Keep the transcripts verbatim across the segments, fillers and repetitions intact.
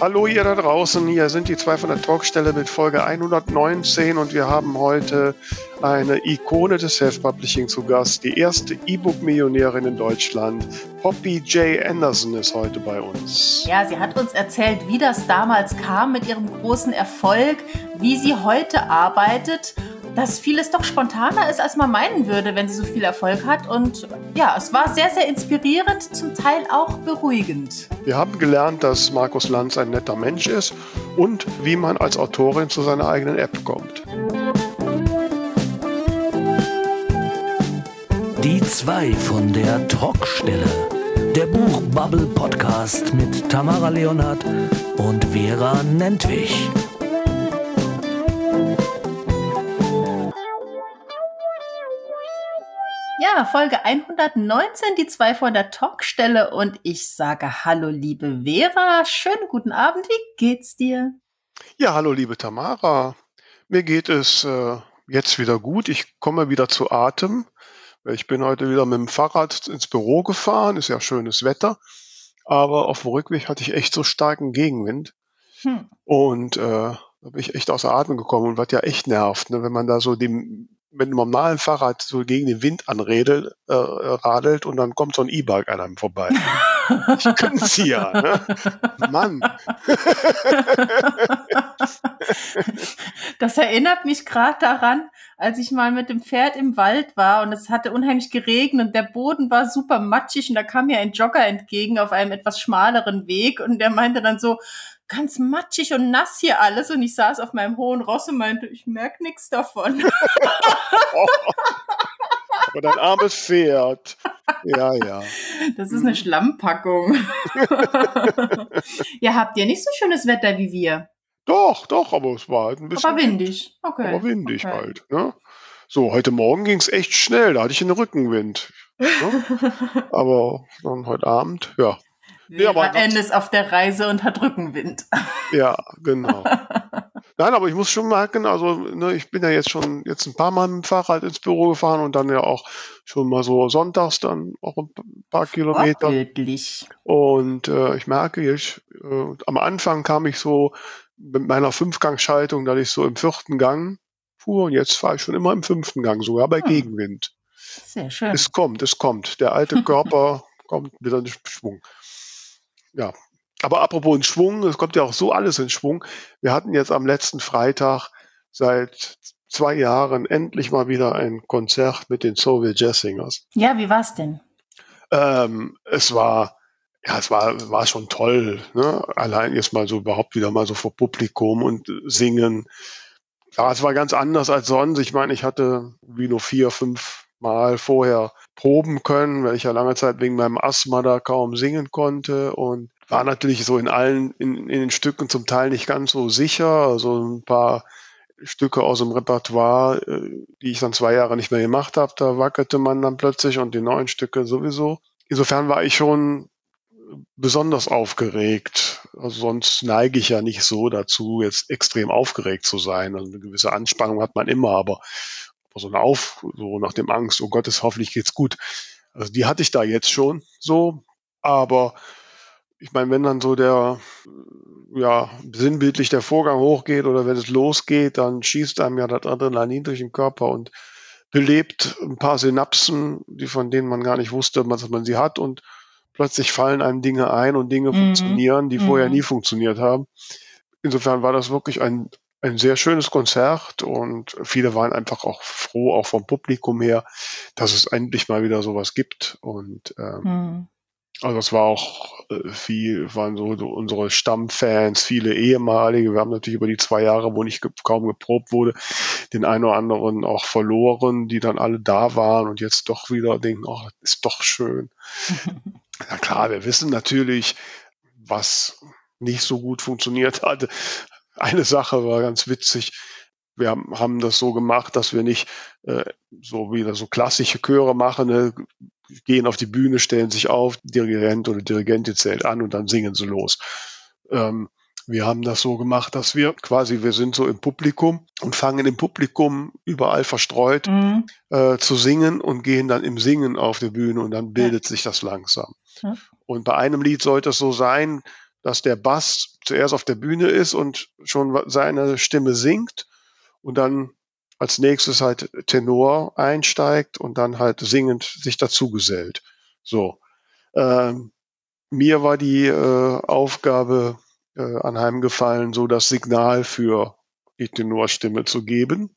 Hallo ihr da draußen, hier sind die zwei von der Talkstelle mit Folge hundertneunzehn und wir haben heute eine Ikone des Self-Publishing zu Gast, die erste E-Book-Millionärin in Deutschland. Poppy J. Anderson ist heute bei uns. Ja, sie hat uns erzählt, wie das damals kam mit ihrem großen Erfolg, wie sie heute arbeitet, dass vieles doch spontaner ist, als man meinen würde, wenn sie so viel Erfolg hat. Und ja, es war sehr, sehr inspirierend, zum Teil auch beruhigend. Wir haben gelernt, dass Markus Lanz ein netter Mensch ist und wie man als Autorin zu seiner eigenen App kommt. Die Zwei von der Talkstelle. Der Buchbubble Podcast mit Tamara Leonard und Vera Nentwich. Ja, Folge hundertneunzehn, die zwei von der Talkstelle, und ich sage hallo liebe Vera, schönen guten Abend, wie geht's dir? Ja, hallo liebe Tamara, mir geht es äh, jetzt wieder gut, ich komme wieder zu Atem, ich bin heute wieder mit dem Fahrrad ins Büro gefahren, ist ja schönes Wetter, aber auf dem Rückweg hatte ich echt so starken Gegenwind hm. und äh, da bin ich echt außer Atem gekommen, und was ja echt nervt, ne, wenn man da so die... mit einem normalen Fahrrad so gegen den Wind anradelt äh, radelt und dann kommt so ein E-Bike an einem vorbei. Ich könnte sie ja, ne? Mann. Das erinnert mich gerade daran, als ich mal mit dem Pferd im Wald war und es hatte unheimlich geregnet und der Boden war super matschig und da kam mir ein Jogger entgegen auf einem etwas schmaleren Weg und der meinte dann so, ganz matschig und nass hier alles, und ich saß auf meinem hohen Ross und meinte, ich merke nichts davon. Oh, aber dein armes Pferd. Ja, ja. Das ist eine Schlammpackung. Ja, habt ihr nicht so schönes Wetter wie wir? Doch, doch, aber es war halt ein bisschen... Aber windig. Okay. Aber windig okay. halt. Ne? So, heute Morgen ging es echt schnell, da hatte ich einen Rückenwind. Ne? Aber dann heute Abend, ja. Nee, aber Anne ist auf der Reise und hat Rückenwind. Ja, genau. Nein, aber ich muss schon merken, also ne, ich bin ja jetzt schon jetzt ein paar Mal mit dem Fahrrad ins Büro gefahren und dann ja auch schon mal so sonntags dann auch ein paar Kilometer. Vorbildlich. Und äh, ich merke, ich, äh, am Anfang kam ich so mit meiner Fünfgangschaltung, dass ich so im vierten Gang fuhr, und jetzt fahre ich schon immer im fünften Gang, sogar bei hm. Gegenwind. Sehr schön. Es kommt, es kommt. Der alte Körper kommt wieder in Schwung. Ja, aber apropos in Schwung, es kommt ja auch so alles in Schwung. Wir hatten jetzt am letzten Freitag seit zwei Jahren endlich mal wieder ein Konzert mit den Soviet Jazz Singers. Ja, wie war's denn? Ähm, es war, ja, es war, war schon toll, ne? Allein jetzt mal so überhaupt wieder mal so vor Publikum und singen. Ja, es war ganz anders als sonst. Ich meine, ich hatte wie nur vier, fünf Mal vorher proben können, weil ich ja lange Zeit wegen meinem Asthma da kaum singen konnte, und war natürlich so in allen, in, in den Stücken zum Teil nicht ganz so sicher. Also ein paar Stücke aus dem Repertoire, die ich dann zwei Jahre nicht mehr gemacht habe, da wackelte man dann plötzlich, und die neuen Stücke sowieso. Insofern war ich schon besonders aufgeregt. Also sonst neige ich ja nicht so dazu, jetzt extrem aufgeregt zu sein. Also eine gewisse Anspannung hat man immer, aber so eine Auf, so nach dem Angst, oh Gott, hoffentlich geht's gut. Also die hatte ich da jetzt schon so, aber ich meine, wenn dann so der, ja, sinnbildlich der Vorgang hochgeht oder wenn es losgeht, dann schießt einem ja das Adrenalin durch den Körper und belebt ein paar Synapsen, die von denen man gar nicht wusste, dass man sie hat, und plötzlich fallen einem Dinge ein und Dinge mhm. funktionieren, die mhm. vorher nie funktioniert haben. Insofern war das wirklich ein Ein sehr schönes Konzert, und viele waren einfach auch froh, auch vom Publikum her, dass es endlich mal wieder sowas gibt. Und ähm, mhm. also es war auch äh, viel, waren so, so unsere Stammfans, viele ehemalige. Wir haben natürlich über die zwei Jahre, wo nicht ge- kaum geprobt wurde, den einen oder anderen auch verloren, die dann alle da waren und jetzt doch wieder denken, oh, das ist doch schön. Na klar, wir wissen natürlich, was nicht so gut funktioniert hatte. Eine Sache war ganz witzig. Wir haben, haben das so gemacht, dass wir nicht äh, so wieder so klassische Chöre machen, ne? Gehen auf die Bühne, stellen sich auf, Dirigent oder Dirigentin zählt an und dann singen sie los. Ähm, wir haben das so gemacht, dass wir quasi, wir sind so im Publikum und fangen im Publikum überall verstreut mhm. äh, zu singen und gehen dann im Singen auf die Bühne, und dann bildet ja. sich das langsam. Mhm. Und bei einem Lied sollte es so sein, dass der Bass zuerst auf der Bühne ist und schon seine Stimme singt und dann als nächstes halt Tenor einsteigt und dann halt singend sich dazu gesellt. So. Ähm, mir war die äh, Aufgabe äh, anheimgefallen, so das Signal für die Tenorstimme zu geben.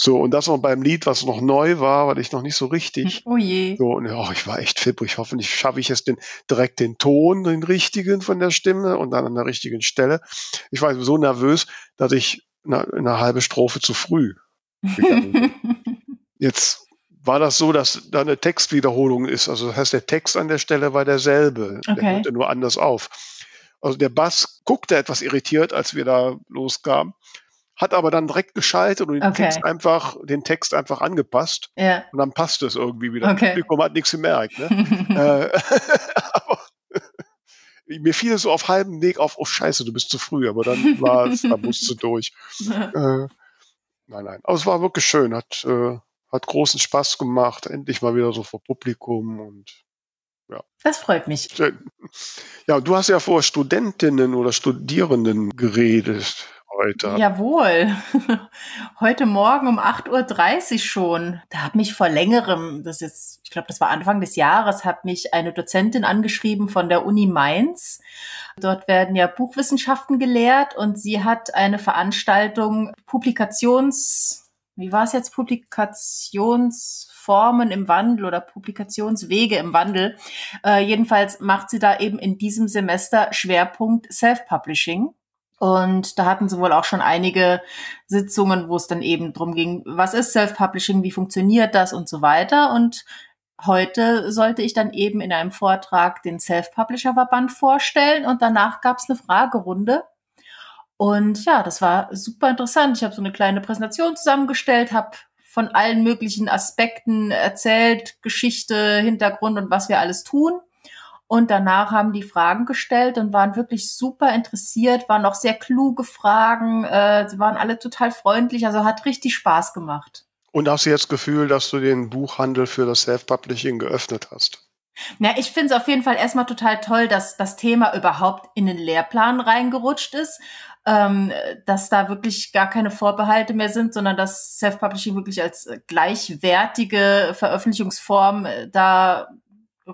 So, und das noch beim Lied, was noch neu war, weil ich noch nicht so richtig. Oh je. So, und, oh, ich war echt fipprig. Hoffentlich schaffe ich jetzt den, direkt den Ton, den richtigen von der Stimme und dann an der richtigen Stelle. Ich war so nervös, dass ich eine, eine halbe Strophe zu früh gegangen bin. Jetzt war das so, dass da eine Textwiederholung ist. Also das heißt, der Text an der Stelle war derselbe. Okay. Der hörte nur anders auf. Also der Bass guckte etwas irritiert, als wir da loskamen. Hat aber dann direkt geschaltet und den, okay. Text, einfach, den Text einfach angepasst. Yeah. Und dann passt es irgendwie wieder. Okay. Das Publikum hat nichts gemerkt. Ne? äh, aber mir fiel es so auf halbem Weg auf, oh scheiße, du bist zu früh. Aber dann war es, da musst du durch. äh, nein, nein. Aber es war wirklich schön. Hat, äh, hat großen Spaß gemacht. Endlich mal wieder so vor Publikum. Und ja. Das freut mich. Ja, du hast ja vor Studentinnen oder Studierenden geredet. Heute. Jawohl. Heute Morgen um acht Uhr dreißig schon. Da hat mich vor längerem, das ist, ich glaube, das war Anfang des Jahres, hat mich eine Dozentin angeschrieben von der Uni Mainz. Dort werden ja Buchwissenschaften gelehrt und sie hat eine Veranstaltung Publikations, wie war es jetzt, Publikationsformen im Wandel oder Publikationswege im Wandel. Äh, jedenfalls macht sie da eben in diesem Semester Schwerpunkt Self-Publishing. Und da hatten sie wohl auch schon einige Sitzungen, wo es dann eben drum ging, was ist Self-Publishing, wie funktioniert das und so weiter. Und heute sollte ich dann eben in einem Vortrag den Self-Publisher-Verband vorstellen und danach gab es eine Fragerunde. Und ja, das war super interessant. Ich habe so eine kleine Präsentation zusammengestellt, habe von allen möglichen Aspekten erzählt, Geschichte, Hintergrund und was wir alles tun. Und danach haben die Fragen gestellt und waren wirklich super interessiert, waren auch sehr kluge Fragen, äh, sie waren alle total freundlich, also hat richtig Spaß gemacht. Und hast du jetzt das Gefühl, dass du den Buchhandel für das Self-Publishing geöffnet hast? Na, ich finde es auf jeden Fall erstmal total toll, dass das Thema überhaupt in den Lehrplan reingerutscht ist, ähm, dass da wirklich gar keine Vorbehalte mehr sind, sondern dass Self-Publishing wirklich als gleichwertige Veröffentlichungsform äh, da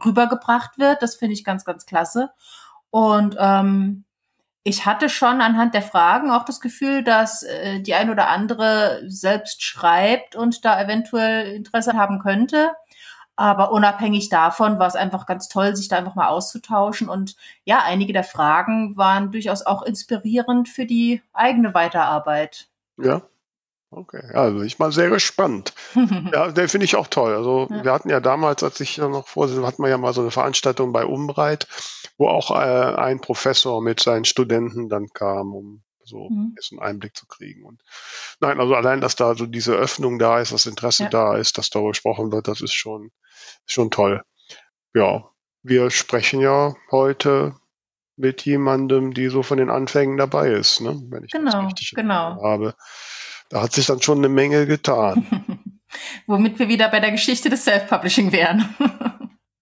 rübergebracht wird. Das finde ich ganz, ganz klasse. Und ähm, ich hatte schon anhand der Fragen auch das Gefühl, dass äh, die ein oder andere selbst schreibt und da eventuell Interesse haben könnte. Aber unabhängig davon war es einfach ganz toll, sich da einfach mal auszutauschen. Und ja, einige der Fragen waren durchaus auch inspirierend für die eigene Weiterarbeit. Ja. Okay, also ich mal sehr gespannt. Ja, den finde ich auch toll. Also ja. Wir hatten ja damals, als ich ja noch vorsitzend, hatten wir ja mal so eine Veranstaltung bei Umbreit, wo auch äh, ein Professor mit seinen Studenten dann kam, um so mhm. einen Einblick zu kriegen. Und nein, also allein, dass da so diese Öffnung da ist, das Interesse ja. da ist, dass darüber gesprochen wird, das ist schon, schon toll. Ja, wir sprechen ja heute mit jemandem, die so von den Anfängen dabei ist, ne? Wenn ich genau, das richtig genau. habe. Da hat sich dann schon eine Menge getan. Womit wir wieder bei der Geschichte des Self-Publishing wären.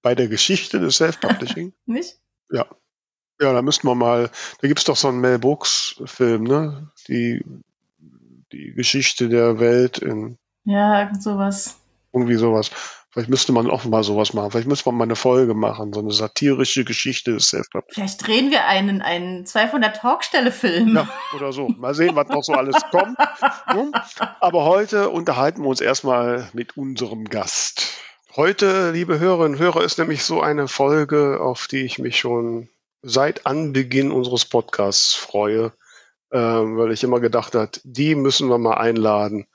Bei der Geschichte des Self-Publishing? Nicht? Ja. Ja, da müssten wir mal, da gibt es doch so einen Mel Brooks-Film, ne? Die, die Geschichte der Welt in... Ja, irgend sowas. Irgendwie sowas. Vielleicht müsste man auch mal sowas machen. Vielleicht müsste man mal eine Folge machen, so eine satirische Geschichte des Self-Publishing. Vielleicht drehen wir einen, einen Zwei von der Talkstelle-Film. Ja, oder so. Mal sehen, was noch so alles kommt. Aber heute unterhalten wir uns erstmal mit unserem Gast. Heute, liebe Hörerinnen und Hörer, ist nämlich so eine Folge, auf die ich mich schon seit Anbeginn unseres Podcasts freue, ähm, weil ich immer gedacht habe, die müssen wir mal einladen.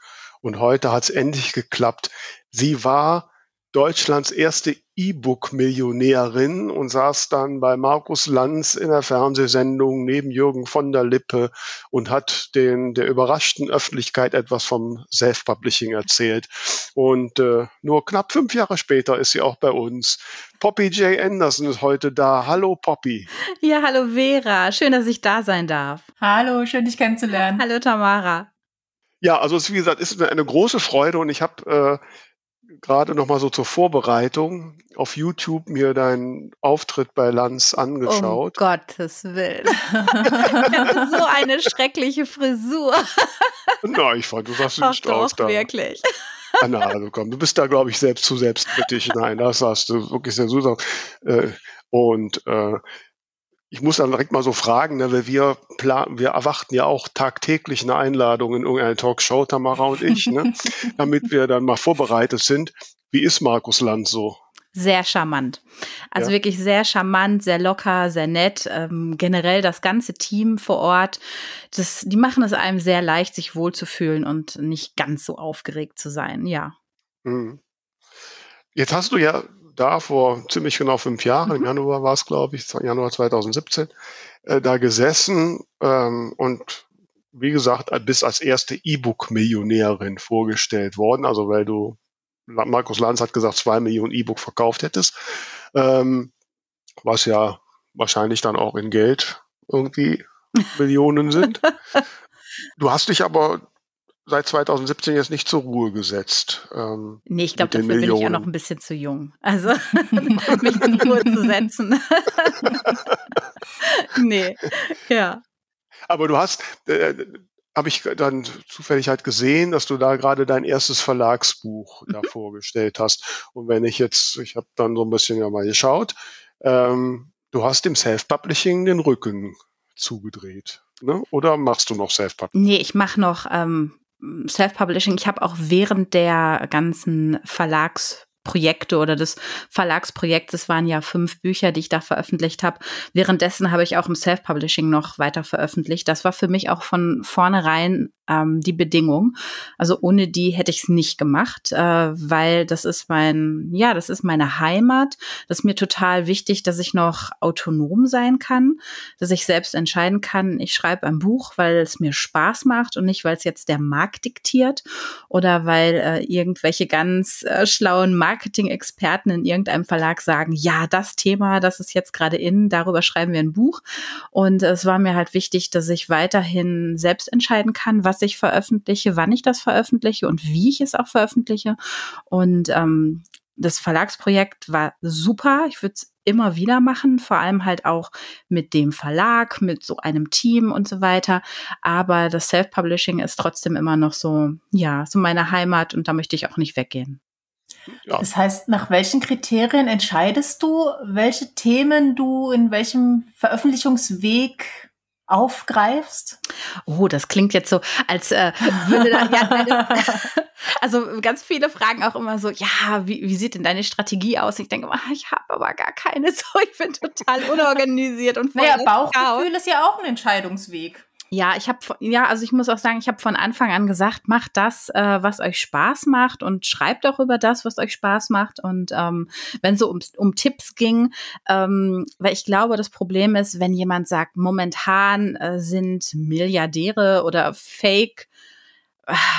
Und heute hat es endlich geklappt. Sie war Deutschlands erste E-Book-Millionärin und saß dann bei Markus Lanz in der Fernsehsendung neben Jürgen von der Lippe und hat den, der überraschten Öffentlichkeit etwas vom Self-Publishing erzählt. Und äh, nur knapp fünf Jahre später ist sie auch bei uns. Poppy J. Anderson ist heute da. Hallo Poppy. Ja, hallo Vera. Schön, dass ich da sein darf. Hallo, schön dich kennenzulernen. Hallo Tamara. Ja, also es, wie gesagt, ist eine große Freude und ich habe... Äh, gerade nochmal so zur Vorbereitung auf YouTube mir deinen Auftritt bei Lanz angeschaut. Um Gottes Willen. So eine schreckliche Frisur. Na, ich fand, du sahst süß doch, aus da. Wirklich. Anna, also komm, du bist da, glaube ich, selbst zu selbstkritisch. Nein, das hast du wirklich sehr süß aus. Und äh, ich muss dann direkt mal so fragen, ne, weil wir planen, wir erwarten ja auch tagtäglich eine Einladung in irgendeine Talkshow, Tamara und ich, ne, damit wir dann mal vorbereitet sind. Wie ist Markus Lanz so? Sehr charmant. Also ja. wirklich sehr charmant, sehr locker, sehr nett. Ähm, generell das ganze Team vor Ort, das, die machen es einem sehr leicht, sich wohlzufühlen und nicht ganz so aufgeregt zu sein, ja. Jetzt hast du ja da vor ziemlich genau fünf Jahren, im Januar war es, glaube ich, Januar zweitausendsiebzehn, äh, da gesessen ähm, und wie gesagt, bist als erste E-Book-Millionärin vorgestellt worden, also weil du, Markus Lanz hat gesagt, zwei Millionen E-Book verkauft hättest, ähm, was ja wahrscheinlich dann auch in Geld irgendwie Millionen sind. Du hast dich aber seit zweitausendsiebzehn jetzt nicht zur Ruhe gesetzt. Ähm, nee, ich glaube, dafür Millionen. bin ich ja noch ein bisschen zu jung. Also, mich in Ruhe zu setzen. Nee, ja. Aber du hast, äh, habe ich dann zufällig halt gesehen, dass du da gerade dein erstes Verlagsbuch mhm. da vorgestellt hast. Und wenn ich jetzt, ich habe dann so ein bisschen ja mal geschaut, ähm, du hast dem Self-Publishing den Rücken zugedreht, ne? Oder machst du noch Self-Publishing? Nee, ich mache noch ähm Self-Publishing. Ich habe auch während der ganzen Verlagsprojekte oder des Verlagsprojektes waren ja fünf Bücher, die ich da veröffentlicht habe. Währenddessen habe ich auch im Self-Publishing noch weiter veröffentlicht. Das war für mich auch von vornherein ähm, die Bedingung. Also ohne die hätte ich es nicht gemacht, äh, weil das ist mein, ja, das ist meine Heimat. Das ist mir total wichtig, dass ich noch autonom sein kann, dass ich selbst entscheiden kann, ich schreibe ein Buch, weil es mir Spaß macht und nicht, weil es jetzt der Markt diktiert oder weil äh, irgendwelche ganz äh, schlauen Marketing-Experten in irgendeinem Verlag sagen, ja, das Thema, das ist jetzt gerade in, darüber schreiben wir ein Buch. Und es war mir halt wichtig, dass ich weiterhin selbst entscheiden kann, was ich veröffentliche, wann ich das veröffentliche und wie ich es auch veröffentliche. Und ähm, das Verlagsprojekt war super. Ich würde es immer wieder machen, vor allem halt auch mit dem Verlag, mit so einem Team und so weiter. Aber das Self-Publishing ist trotzdem immer noch so, ja, so meine Heimat und da möchte ich auch nicht weggehen. Ja. Das heißt, nach welchen Kriterien entscheidest du, welche Themen du in welchem Veröffentlichungsweg aufgreifst? Oh, das klingt jetzt so, als äh, würde da, ja, deine, also ganz viele fragen auch immer so, ja, wie, wie sieht denn deine Strategie aus? Ich denke immer, ich habe aber gar keine, so, ich bin total unorganisiert und voll. Naja, Bauchgefühl ist ja auch ein Entscheidungsweg. Ja, ich habe, ja, also ich muss auch sagen, ich habe von Anfang an gesagt, macht das, äh, was euch Spaß macht und schreibt auch über das, was euch Spaß macht. Und ähm, wenn es so um, um Tipps ging, ähm, weil ich glaube, das Problem ist, wenn jemand sagt, momentan äh, sind Milliardäre oder Fake,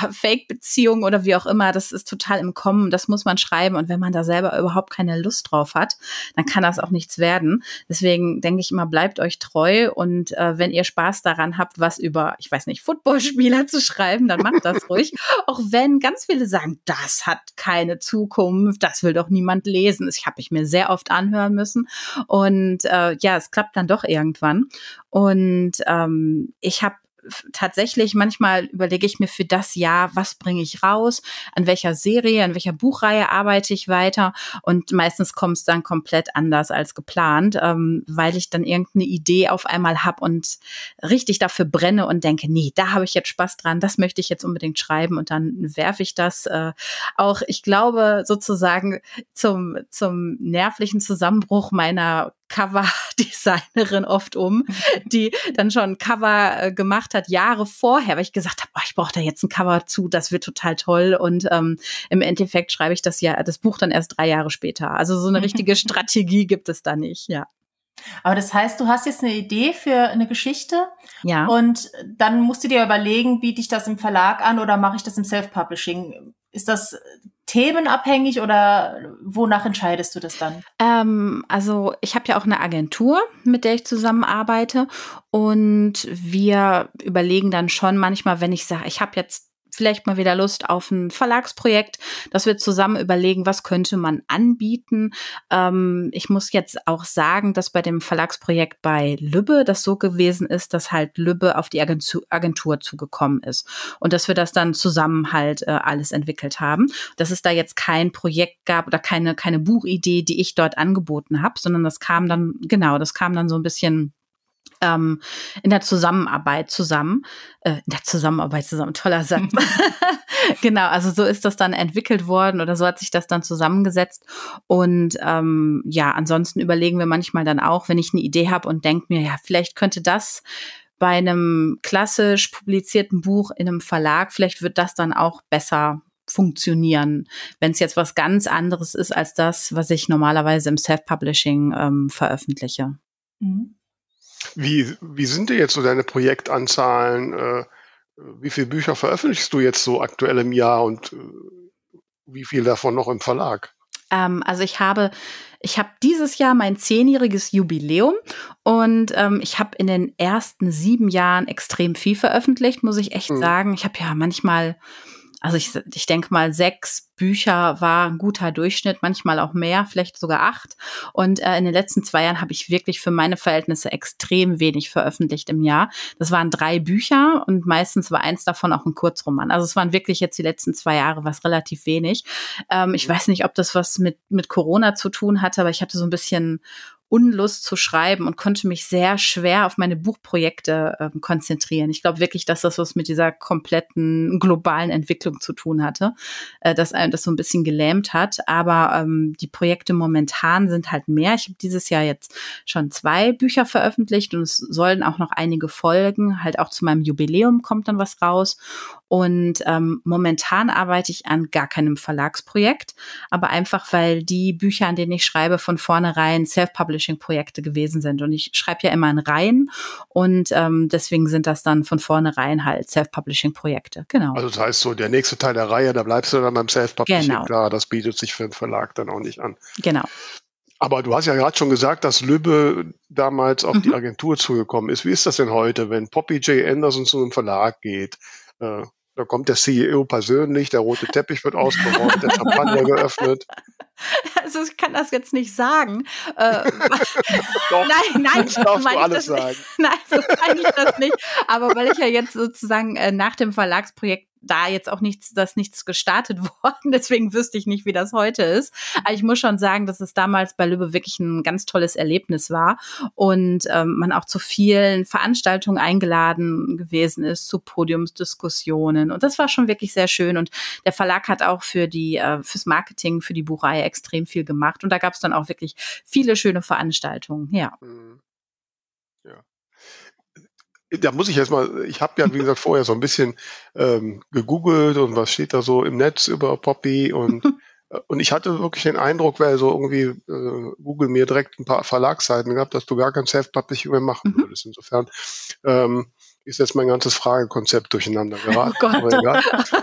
Fake-Beziehung oder wie auch immer, das ist total im Kommen, das muss man schreiben und wenn man da selber überhaupt keine Lust drauf hat, dann kann das auch nichts werden. Deswegen denke ich immer, bleibt euch treu und äh, wenn ihr Spaß daran habt, was über, ich weiß nicht, Footballspieler zu schreiben, dann macht das ruhig. Auch wenn ganz viele sagen, das hat keine Zukunft, das will doch niemand lesen. Das habe ich mir sehr oft anhören müssen und äh, ja, es klappt dann doch irgendwann und ähm, ich habe tatsächlich, manchmal überlege ich mir für das Jahr, was bringe ich raus, an welcher Serie, an welcher Buchreihe arbeite ich weiter und meistens kommt es dann komplett anders als geplant, ähm, weil ich dann irgendeine Idee auf einmal habe und richtig dafür brenne und denke, nee, da habe ich jetzt Spaß dran, das möchte ich jetzt unbedingt schreiben und dann werfe ich das äh, auch, ich glaube, sozusagen zum, zum nervlichen Zusammenbruch meiner Cover-Designerin oft um, die dann schon ein Cover äh, gemacht hat, Jahre vorher, weil ich gesagt habe, oh, ich brauche da jetzt ein Cover zu, das wird total toll und ähm, im Endeffekt schreibe ich das ja das Buch dann erst drei Jahre später. Also so eine richtige Strategie gibt es da nicht, ja. Aber das heißt, du hast jetzt eine Idee für eine Geschichte ja. und dann musst du dir überlegen, biete ich das im Verlag an oder mache ich das im Self-Publishing? Ist das themenabhängig oder wonach entscheidest du das dann? Ähm, also ich habe ja auch eine Agentur, mit der ich zusammenarbeite und wir überlegen dann schon manchmal, wenn ich sage, ich habe jetzt vielleicht mal wieder Lust auf ein Verlagsprojekt, dass wir zusammen überlegen, was könnte man anbieten. Ähm, ich muss jetzt auch sagen, dass bei dem Verlagsprojekt bei Lübbe das so gewesen ist, dass halt Lübbe auf die Agentur, Agentur zugekommen ist und dass wir das dann zusammen halt äh, alles entwickelt haben. Dass es da jetzt kein Projekt gab oder keine, keine Buchidee, die ich dort angeboten habe, sondern das kam dann, genau, das kam dann so ein bisschen ähm, in der Zusammenarbeit zusammen. Äh, in der Zusammenarbeit zusammen, toller Satz. Genau, also so ist das dann entwickelt worden oder so hat sich das dann zusammengesetzt. Und ähm, ja, ansonsten überlegen wir manchmal dann auch, wenn ich eine Idee habe und denke mir, ja, vielleicht könnte das bei einem klassisch publizierten Buch in einem Verlag, vielleicht wird das dann auch besser funktionieren, wenn es jetzt was ganz anderes ist als das, was ich normalerweise im Self-Publishing ähm, veröffentliche. Mhm. Wie, wie sind denn jetzt so deine Projektanzahlen? Äh, wie viele Bücher veröffentlichst du jetzt so aktuell im Jahr und äh, wie viel davon noch im Verlag? Ähm, also ich habe Ich habe dieses Jahr mein zehnjähriges Jubiläum und ähm, ich habe in den ersten sieben Jahren extrem viel veröffentlicht, muss ich echt mhm. sagen. Ich habe ja manchmal, also ich, ich denke mal, sechs Bücher war ein guter Durchschnitt, manchmal auch mehr, vielleicht sogar acht. Und äh, in den letzten zwei Jahren habe ich wirklich für meine Verhältnisse extrem wenig veröffentlicht im Jahr. Das waren drei Bücher und meistens war eins davon auch ein Kurzroman. Also es waren wirklich jetzt die letzten zwei Jahre was relativ wenig. Ähm, ich weiß nicht, ob das was mit, mit Corona zu tun hatte, aber ich hatte so ein bisschen Unlust zu schreiben und konnte mich sehr schwer auf meine Buchprojekte äh, konzentrieren. Ich glaube wirklich, dass das was mit dieser kompletten globalen Entwicklung zu tun hatte, äh, dass einem das so ein bisschen gelähmt hat. Aber ähm, die Projekte momentan sind halt mehr. Ich habe dieses Jahr jetzt schon zwei Bücher veröffentlicht und es sollen auch noch einige folgen. Halt auch zu meinem Jubiläum kommt dann was raus. Und ähm, momentan arbeite ich an gar keinem Verlagsprojekt, aber einfach, weil die Bücher, an denen ich schreibe, von vornherein Self-Publishing-Projekte gewesen sind. Und ich schreibe ja immer in Reihen und ähm, deswegen sind das dann von vornherein halt Self-Publishing-Projekte, genau. Also das heißt so, der nächste Teil der Reihe, da bleibst du dann beim Self-Publishing, genau. Klar, das bietet sich für den Verlag dann auch nicht an. Genau. Aber du hast ja gerade schon gesagt, dass Lübbe damals auf mhm. die Agentur zugekommen ist. Wie ist das denn heute, wenn Poppy J. Anderson zu einem Verlag geht? Äh, Da kommt der C E O persönlich, der rote Teppich wird ausgeräumt, der Champagner geöffnet. Also ich kann das jetzt nicht sagen. Äh, Doch, nein, nein, das darfst du alles sagen. Nicht. Nein, so meine ich das nicht. Aber weil ich ja jetzt sozusagen äh, nach dem Verlagsprojekt da jetzt auch nichts, dass nichts gestartet worden. Deswegen wüsste ich nicht, wie das heute ist. Aber ich muss schon sagen, dass es damals bei Lübbe wirklich ein ganz tolles Erlebnis war und ähm, man auch zu vielen Veranstaltungen eingeladen gewesen ist, zu Podiumsdiskussionen. Und das war schon wirklich sehr schön. Und der Verlag hat auch für die, äh, fürs Marketing, für die Buchreihe extrem viel gemacht. Und da gab es dann auch wirklich viele schöne Veranstaltungen. Ja. Ja. Da muss ich jetzt mal, ich habe ja, wie gesagt, vorher so ein bisschen ähm, gegoogelt und was steht da so im Netz über Poppy und und ich hatte wirklich den Eindruck, weil so irgendwie äh, Google mir direkt ein paar Verlagsseiten gab, dass du gar kein Self-Publishing mehr machen würdest. Insofern ähm, ist jetzt mein ganzes Fragekonzept durcheinander geraten. Oh Gott.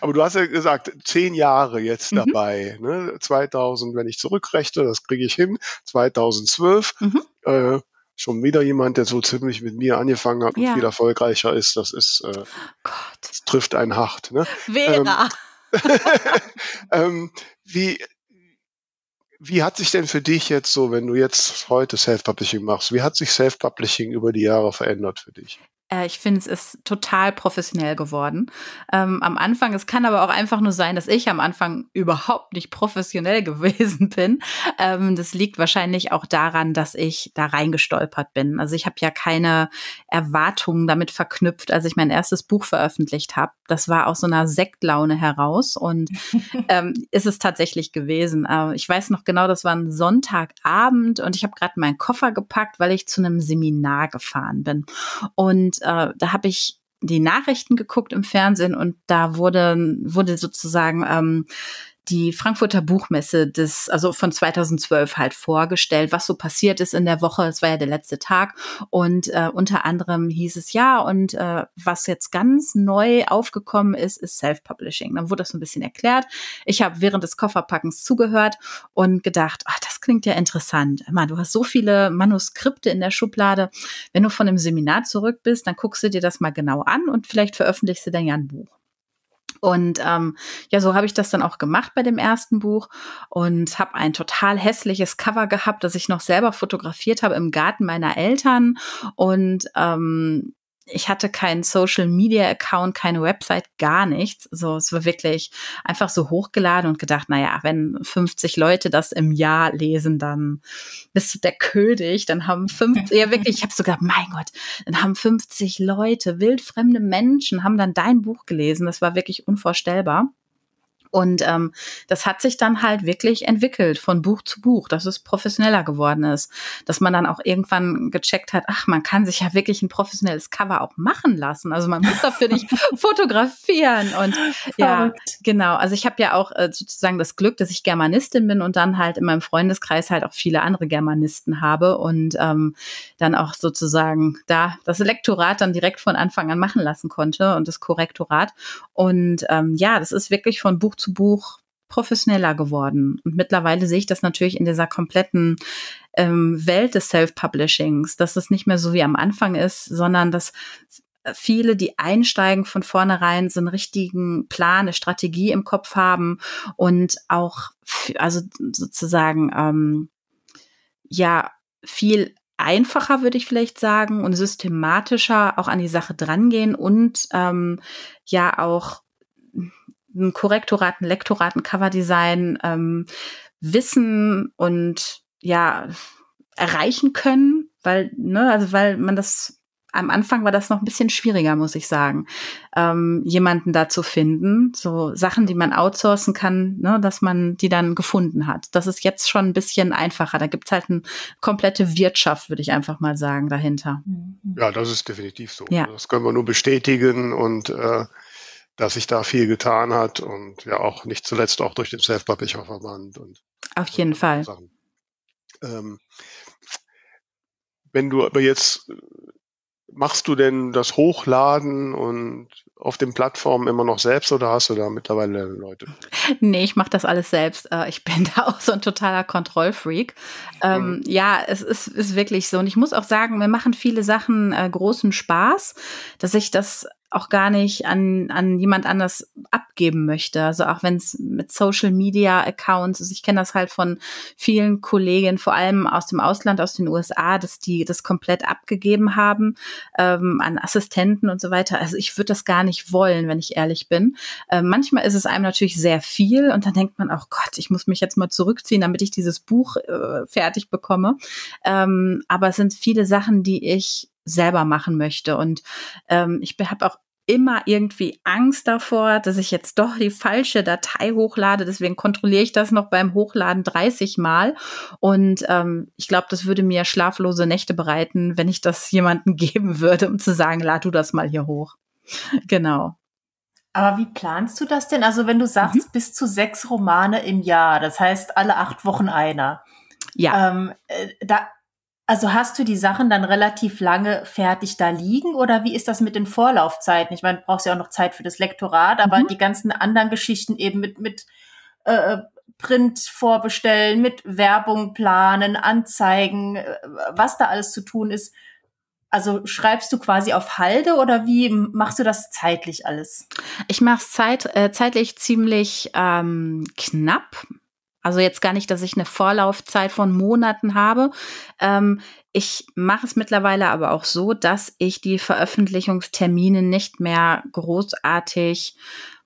Aber du hast ja gesagt, zehn Jahre jetzt mhm. dabei. Ne? zweitausend, wenn ich zurückrechne, das kriege ich hin. zweitausendzwölf, mhm. äh, schon wieder jemand, der so ziemlich mit mir angefangen hat und ja. viel erfolgreicher ist. Das ist, äh, Gott. Das trifft einen hart. Ne? Vera! Ähm, ähm, wie, wie hat sich denn für dich jetzt so, wenn du jetzt heute Self-Publishing machst, wie hat sich Self-Publishing über die Jahre verändert für dich? Ich finde, es ist total professionell geworden. Ähm, am Anfang, es kann aber auch einfach nur sein, dass ich am Anfang überhaupt nicht professionell gewesen bin. Ähm, das liegt wahrscheinlich auch daran, dass ich da reingestolpert bin. Also ich habe ja keine Erwartungen damit verknüpft, als ich mein erstes Buch veröffentlicht habe. Das war aus so einer Sektlaune heraus und ähm, ist es tatsächlich gewesen. Äh, ich weiß noch genau, das war ein Sonntagabend und ich habe gerade meinen Koffer gepackt, weil ich zu einem Seminar gefahren bin. Und Und, äh, da habe ich die Nachrichten geguckt im Fernsehen und da wurde, wurde sozusagen ähm, die Frankfurter Buchmesse des, also von zweitausendzwölf halt vorgestellt, was so passiert ist in der Woche. Es war ja der letzte Tag und äh, unter anderem hieß es ja und äh, was jetzt ganz neu aufgekommen ist, ist Self-Publishing. Dann wurde das so ein bisschen erklärt. Ich habe während des Kofferpackens zugehört und gedacht, ach, das klingt ja interessant. Mann, du hast so viele Manuskripte in der Schublade. Wenn du von dem Seminar zurück bist, dann guckst du dir das mal genau an und vielleicht veröffentlichst du dann ja ein Buch. Und ähm, ja, so habe ich das dann auch gemacht bei dem ersten Buch und habe ein total hässliches Cover gehabt, das ich noch selber fotografiert habe im Garten meiner Eltern. Und ähm, ich hatte keinen Social-Media-Account, keine Website, gar nichts. Also es war wirklich einfach so hochgeladen und gedacht, naja, wenn fünfzig Leute das im Jahr lesen, dann bist du der König. Dann haben fünfzig, ja wirklich, ich habe so gedacht, mein Gott, dann haben fünfzig Leute, wildfremde Menschen, haben dann dein Buch gelesen. Das war wirklich unvorstellbar. Und ähm, das hat sich dann halt wirklich entwickelt von Buch zu Buch, dass es professioneller geworden ist, dass man dann auch irgendwann gecheckt hat, ach, man kann sich ja wirklich ein professionelles Cover auch machen lassen. Also man muss dafür nicht fotografieren. Und verrückt. Ja, genau. Also ich habe ja auch äh, sozusagen das Glück, dass ich Germanistin bin und dann halt in meinem Freundeskreis halt auch viele andere Germanisten habe und ähm, dann auch sozusagen da das Lektorat dann direkt von Anfang an machen lassen konnte und das Korrektorat. Und ähm, ja, das ist wirklich von Buch zu Buch professioneller geworden. Und mittlerweile sehe ich das natürlich in dieser kompletten ähm, Welt des Self-Publishings, dass es nicht mehr so wie am Anfang ist, sondern dass viele, die einsteigen von vornherein, so einen richtigen Plan, eine Strategie im Kopf haben und auch also sozusagen ähm, ja viel einfacher, würde ich vielleicht sagen, und systematischer auch an die Sache drangehen und ähm, ja auch ein Korrektorat, ein Lektorat, ein Coverdesign ähm, wissen und ja erreichen können, weil ne, also weil man das am Anfang war das noch ein bisschen schwieriger, muss ich sagen, ähm, jemanden da zu finden, so Sachen, die man outsourcen kann, ne, dass man die dann gefunden hat. Das ist jetzt schon ein bisschen einfacher. Da gibt es halt eine komplette Wirtschaft, würde ich einfach mal sagen, dahinter. Ja, das ist definitiv so. Ja. Das können wir nur bestätigen und äh dass sich da viel getan hat und ja auch nicht zuletzt auch durch den Self-Publisher-Verband. Und auf jeden und Fall. Ähm, wenn du aber jetzt, machst du denn das Hochladen und auf den Plattformen immer noch selbst oder hast du da mittlerweile Leute? Nee, ich mache das alles selbst. Ich bin da auch so ein totaler Kontrollfreak. Mhm. Ähm, ja, es ist, ist wirklich so. Und ich muss auch sagen, mir machen viele Sachen äh, großen Spaß, dass ich das auch gar nicht an, an jemand anders abgeben möchte. Also auch wenn es mit Social Media Accounts ist, ich kenne das halt von vielen Kolleginnen, vor allem aus dem Ausland, aus den U S A, dass die das komplett abgegeben haben ähm, an Assistenten und so weiter. Also ich würde das gar nicht wollen, wenn ich ehrlich bin. Äh, manchmal ist es einem natürlich sehr viel und dann denkt man, oh Gott, ich muss mich jetzt mal zurückziehen, damit ich dieses Buch äh, fertig bekomme. Ähm, aber es sind viele Sachen, die ich selber machen möchte. Und ähm, ich habe auch immer irgendwie Angst davor, dass ich jetzt doch die falsche Datei hochlade. Deswegen kontrolliere ich das noch beim Hochladen dreißig Mal. Und ähm, ich glaube, das würde mir schlaflose Nächte bereiten, wenn ich das jemandem geben würde, um zu sagen, lad du das mal hier hoch. Genau. Aber wie planst du das denn? Also wenn du sagst, mhm. bis zu sechs Romane im Jahr, das heißt alle acht Wochen einer. Ja. Ähm, da Also hast du die Sachen dann relativ lange fertig da liegen oder wie ist das mit den Vorlaufzeiten? Ich meine, du brauchst ja auch noch Zeit für das Lektorat, aber mhm. die ganzen anderen Geschichten eben mit mit äh, Print vorbestellen, mit Werbung planen, Anzeigen, was da alles zu tun ist. Also schreibst du quasi auf Halde oder wie machst du das zeitlich alles? Ich mache es zeit, äh, zeitlich ziemlich ähm, knapp. Also jetzt gar nicht, dass ich eine Vorlaufzeit von Monaten habe. Ähm, ich mache es mittlerweile aber auch so, dass ich die Veröffentlichungstermine nicht mehr großartig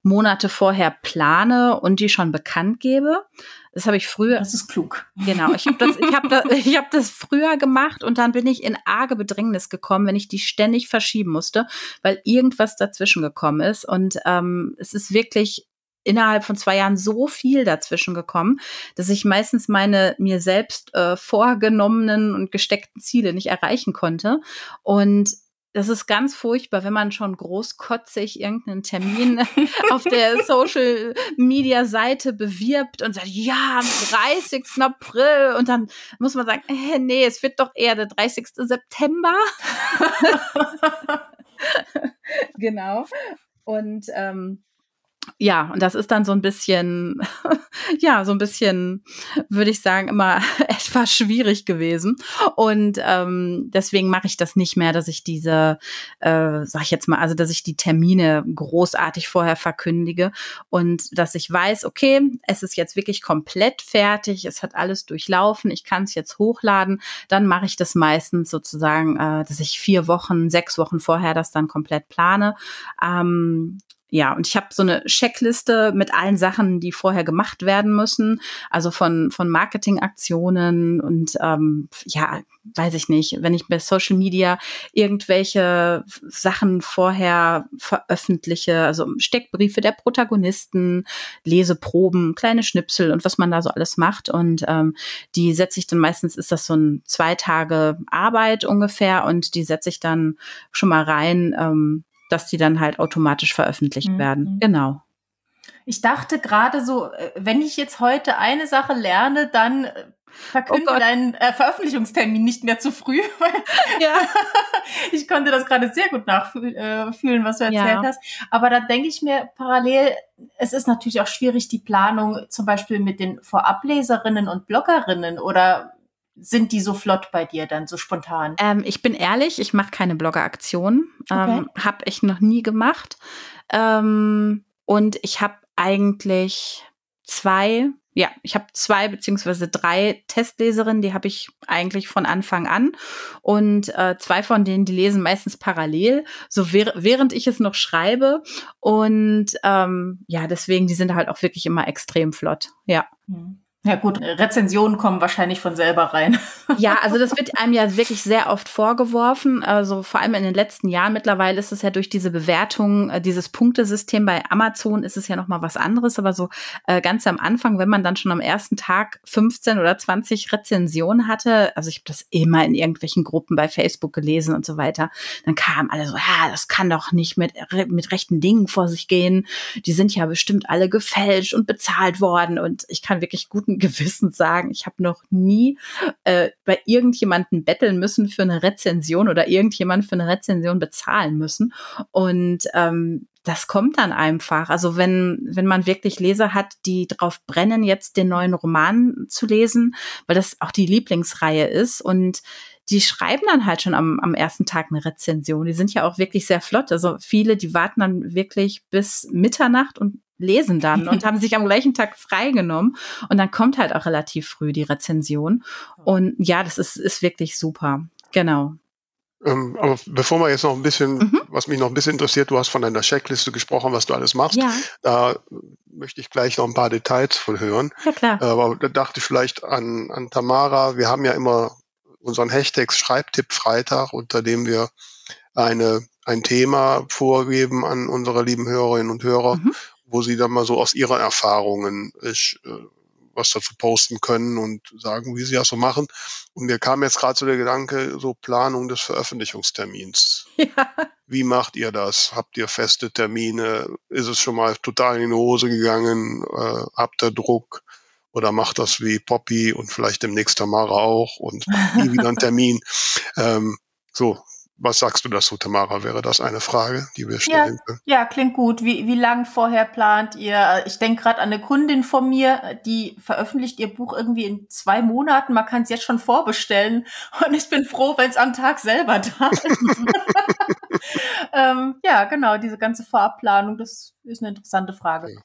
Monate vorher plane und die schon bekannt gebe. Das habe ich früher. Das ist klug. Genau. Ich habe das, ich habe das, ich habe das früher gemacht und dann bin ich in arge Bedrängnis gekommen, wenn ich die ständig verschieben musste, weil irgendwas dazwischen gekommen ist. Und ähm, es ist wirklich innerhalb von zwei Jahren so viel dazwischen gekommen, dass ich meistens meine mir selbst äh, vorgenommenen und gesteckten Ziele nicht erreichen konnte. Und Das ist ganz furchtbar, wenn man schon großkotzig irgendeinen Termin auf der Social-Media-Seite bewirbt und sagt, ja, am dreißigsten April. Und dann muss man sagen, äh, nee, es wird doch eher der dreißigsten September. Genau. Und ähm, ja, und das ist dann so ein bisschen, ja, so ein bisschen, würde ich sagen, immer etwas schwierig gewesen. Und ähm, deswegen mache ich das nicht mehr, dass ich diese, äh, sag ich jetzt mal, also dass ich die Termine großartig vorher verkündige und dass ich weiß, okay, es ist jetzt wirklich komplett fertig, es hat alles durchlaufen, ich kann es jetzt hochladen. Dann mache ich das meistens sozusagen, äh, dass ich vier Wochen, sechs Wochen vorher das dann komplett plane. Ähm, Ja, und ich habe so eine Checkliste mit allen Sachen, die vorher gemacht werden müssen, also von von Marketingaktionen und ähm, ja, weiß ich nicht, wenn ich bei Social Media irgendwelche Sachen vorher veröffentliche, also Steckbriefe der Protagonisten, Leseproben, kleine Schnipsel und was man da so alles macht. Und ähm, die setze ich dann meistens, ist das so ein zwei Tage Arbeit ungefähr, und die setze ich dann schon mal rein, ähm, dass die dann halt automatisch veröffentlicht mhm. werden. Genau. Ich dachte gerade so, wenn ich jetzt heute eine Sache lerne, dann verkünde oh deinen äh, Veröffentlichungstermin nicht mehr zu früh. Weil ja. Ich konnte das gerade sehr gut nachfühlen, was du erzählt ja. hast. Aber da denke ich mir parallel, es ist natürlich auch schwierig, die Planung zum Beispiel mit den Vorableserinnen und Bloggerinnen, oder sind die so flott bei dir dann, so spontan? Ähm, ich bin ehrlich, ich mache keine Blogger-Aktionen. Okay. Ähm, habe ich noch nie gemacht. Ähm, und ich habe eigentlich zwei, ja, ich habe zwei beziehungsweise drei Testleserinnen, die habe ich eigentlich von Anfang an. Und äh, zwei von denen, die lesen meistens parallel, so währ- während ich es noch schreibe. Und ähm, ja, deswegen, die sind halt auch wirklich immer extrem flott, ja. Mhm. Ja gut, Rezensionen kommen wahrscheinlich von selber rein. Ja, also das wird einem ja wirklich sehr oft vorgeworfen, also vor allem in den letzten Jahren. Mittlerweile ist es ja durch diese Bewertung, dieses Punktesystem bei Amazon ist es ja nochmal was anderes, aber so äh, ganz am Anfang, wenn man dann schon am ersten Tag fünfzehn oder zwanzig Rezensionen hatte, also ich habe das immer in irgendwelchen Gruppen bei Facebook gelesen und so weiter, dann kamen alle so, ja, das kann doch nicht mit, mit rechten Dingen vor sich gehen, die sind ja bestimmt alle gefälscht und bezahlt worden. Und ich kann wirklich guten Gewissen sagen, ich habe noch nie äh, bei irgendjemandem betteln müssen für eine Rezension oder irgendjemand für eine Rezension bezahlen müssen. Und ähm, das kommt dann einfach. Also wenn wenn man wirklich Leser hat, die drauf brennen, jetzt den neuen Roman zu lesen, weil das auch die Lieblingsreihe ist, und die schreiben dann halt schon am, am ersten Tag eine Rezension. Die sind ja auch wirklich sehr flott. Also viele, die warten dann wirklich bis Mitternacht und lesen dann und haben sich am gleichen Tag freigenommen. Und dann kommt halt auch relativ früh die Rezension. Und ja, das ist, ist wirklich super. Genau. Ähm, aber bevor wir jetzt noch ein bisschen, mhm. was mich noch ein bisschen interessiert, du hast von deiner Checkliste gesprochen, was du alles machst. Ja. Da möchte ich gleich noch ein paar Details von hören. Ja, klar. Aber da dachte ich vielleicht an, an Tamara. Wir haben ja immer unseren Hashtag SchreibTippFreitag, unter dem wir eine, ein Thema vorgeben an unsere lieben Hörerinnen und Hörer, mhm. wo sie dann mal so aus ihren Erfahrungen ich, äh, was dazu posten können und sagen, wie sie das so machen. Und mir kam jetzt gerade so der Gedanke, so Planung des Veröffentlichungstermins. Ja. Wie macht ihr das? Habt ihr feste Termine? Ist es schon mal total in die Hose gegangen? Äh, habt ihr Druck? Oder macht das wie Poppy und vielleicht demnächst Tamara auch und nie wieder einen Termin? ähm, so. Was sagst du dazu, Tamara? Wäre das eine Frage, die wir stellen können? Ja, ja, klingt gut. Wie, wie lang vorher plant ihr? Ich denke gerade an eine Kundin von mir, die veröffentlicht ihr Buch irgendwie in zwei Monaten. Man kann es jetzt schon vorbestellen. Und ich bin froh, wenn es am Tag selber da ist. ähm, ja, genau. Diese ganze Vorabplanung, das ist eine interessante Frage. Ja.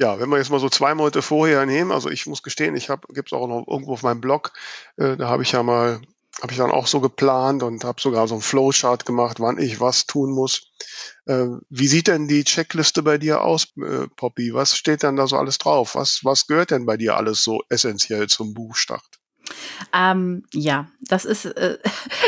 Ja, wenn wir jetzt mal so zwei Monate vorher nehmen, also ich muss gestehen, ich habe, gibt's auch noch irgendwo auf meinem Blog, äh, da habe ich ja mal, habe ich dann auch so geplant und habe sogar so einen Flowchart gemacht, wann ich was tun muss. Äh, wie sieht denn die Checkliste bei dir aus, äh, Poppy? Was steht denn da so alles drauf? Was, was gehört denn bei dir alles so essentiell zum Buchstart? Ähm, ja, das ist, äh,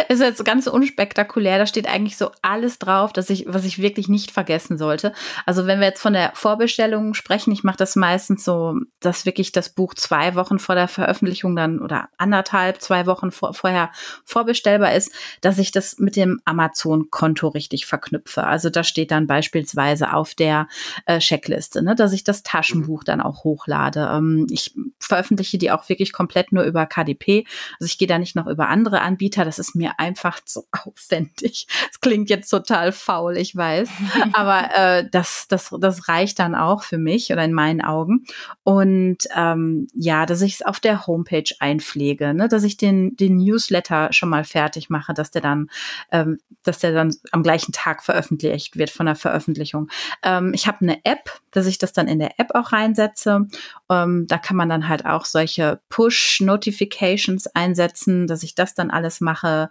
ist jetzt ganz unspektakulär. Da steht eigentlich so alles drauf, dass ich, was ich wirklich nicht vergessen sollte. Also wenn wir jetzt von der Vorbestellung sprechen, ich mache das meistens so, dass wirklich das Buch zwei Wochen vor der Veröffentlichung dann oder anderthalb, zwei Wochen vor, vorher vorbestellbar ist, dass ich das mit dem Amazon-Konto richtig verknüpfe. Also da steht dann beispielsweise auf der äh, Checkliste, ne, dass ich das Taschenbuch dann auch hochlade. Ähm, ich veröffentliche die auch wirklich komplett nur über K D P. Also ich gehe da nicht noch über andere Anbieter. Das ist mir einfach zu aufwendig. Das klingt jetzt total faul, ich weiß. Aber äh, das, das, das reicht dann auch für mich oder in meinen Augen. Und ähm, ja, dass ich es auf der Homepage einpflege, ne, dass ich den, den Newsletter schon mal fertig mache, dass der dann, ähm, dass der dann am gleichen Tag veröffentlicht wird von der Veröffentlichung. Ähm, ich habe eine App, dass ich das dann in der App auch reinsetze. Ähm, da kann man dann halt auch solche Push-Notifications einsetzen, dass ich das dann alles mache.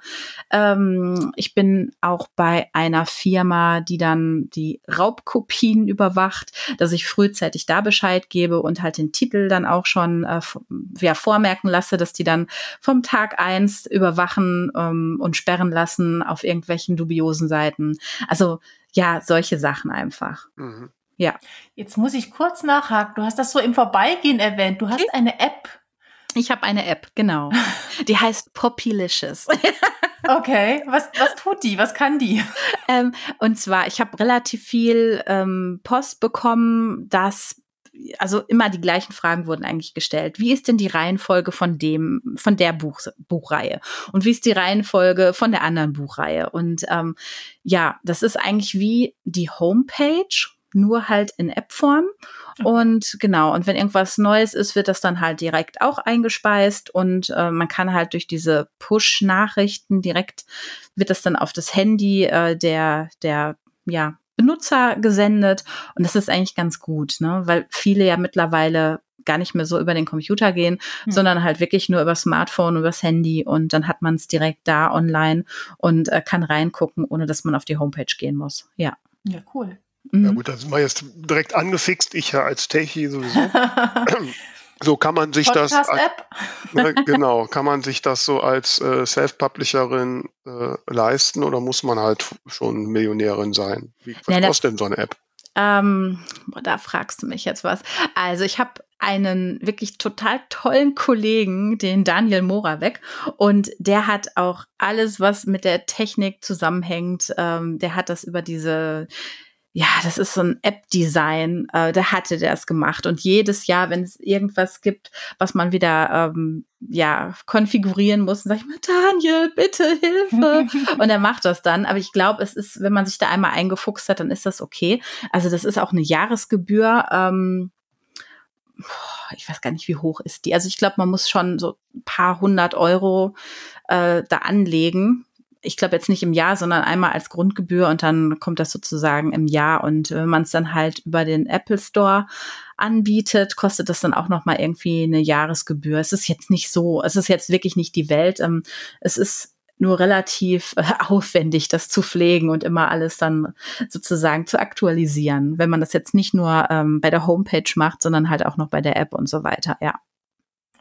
Ähm, ich bin auch bei einer Firma, die dann die Raubkopien überwacht, dass ich frühzeitig da Bescheid gebe und halt den Titel dann auch schon äh, ja, vormerken lasse, dass die dann vom Tag eins überwachen ähm, und sperren lassen auf irgendwelchen dubiosen Seiten. Also ja, solche Sachen einfach. Mhm. Ja. Jetzt muss ich kurz nachhaken. Du hast das so im Vorbeigehen erwähnt. Du hast okay. eine App. Ich habe eine App, genau. Die heißt Poppylicious. Okay, was, was tut die? Was kann die? Ähm, und zwar, ich habe relativ viel ähm, Post bekommen, dass also immer die gleichen Fragen wurden eigentlich gestellt. Wie ist denn die Reihenfolge von dem, von der Buch, Buchreihe? Und wie ist die Reihenfolge von der anderen Buchreihe? Und ähm, ja, das ist eigentlich wie die Homepage, nur halt in App-Form. Und genau, und wenn irgendwas Neues ist, wird das dann halt direkt auch eingespeist und äh, man kann halt durch diese Push-Nachrichten direkt, wird das dann auf das Handy äh, der, der, ja, Benutzer gesendet und das ist eigentlich ganz gut, ne? Weil viele ja mittlerweile gar nicht mehr so über den Computer gehen, mhm. sondern halt wirklich nur über Smartphone, über das Handy und dann hat man es direkt da online und äh, kann reingucken, ohne dass man auf die Homepage gehen muss. Ja, ja, cool. Mhm. Ja gut, da sind wir jetzt direkt angefixt, ich ja als Techie sowieso. So kann man sich das äh, genau, kann man sich das so als äh, Self-Publisherin äh, leisten oder muss man halt schon Millionärin sein? Wie, was ja, kostet denn so eine App? Ähm, boah, da fragst du mich jetzt was. Also ich habe einen wirklich total tollen Kollegen, den Daniel Mora weg. Und der hat auch alles, was mit der Technik zusammenhängt, ähm, der hat das über diese... Ja, das ist so ein App-Design, äh, da hatte der es gemacht. Und jedes Jahr, wenn es irgendwas gibt, was man wieder ähm, ja, konfigurieren muss, dann sage ich mal, Daniel, bitte Hilfe. Und er macht das dann. Aber ich glaube, es ist, wenn man sich da einmal eingefuchst hat, dann ist das okay. Also das ist auch eine Jahresgebühr. Ähm, ich weiß gar nicht, wie hoch ist die. Also ich glaube, man muss schon so ein paar hundert Euro äh, da anlegen. Ich glaube jetzt nicht im Jahr, sondern einmal als Grundgebühr und dann kommt das sozusagen im Jahr. Und wenn man es dann halt über den Apple Store anbietet, kostet das dann auch noch mal irgendwie eine Jahresgebühr. Es ist jetzt nicht so, es ist jetzt wirklich nicht die Welt. Es ist nur relativ aufwendig, das zu pflegen und immer alles dann sozusagen zu aktualisieren, wenn man das jetzt nicht nur bei der Homepage macht, sondern halt auch noch bei der App und so weiter, ja.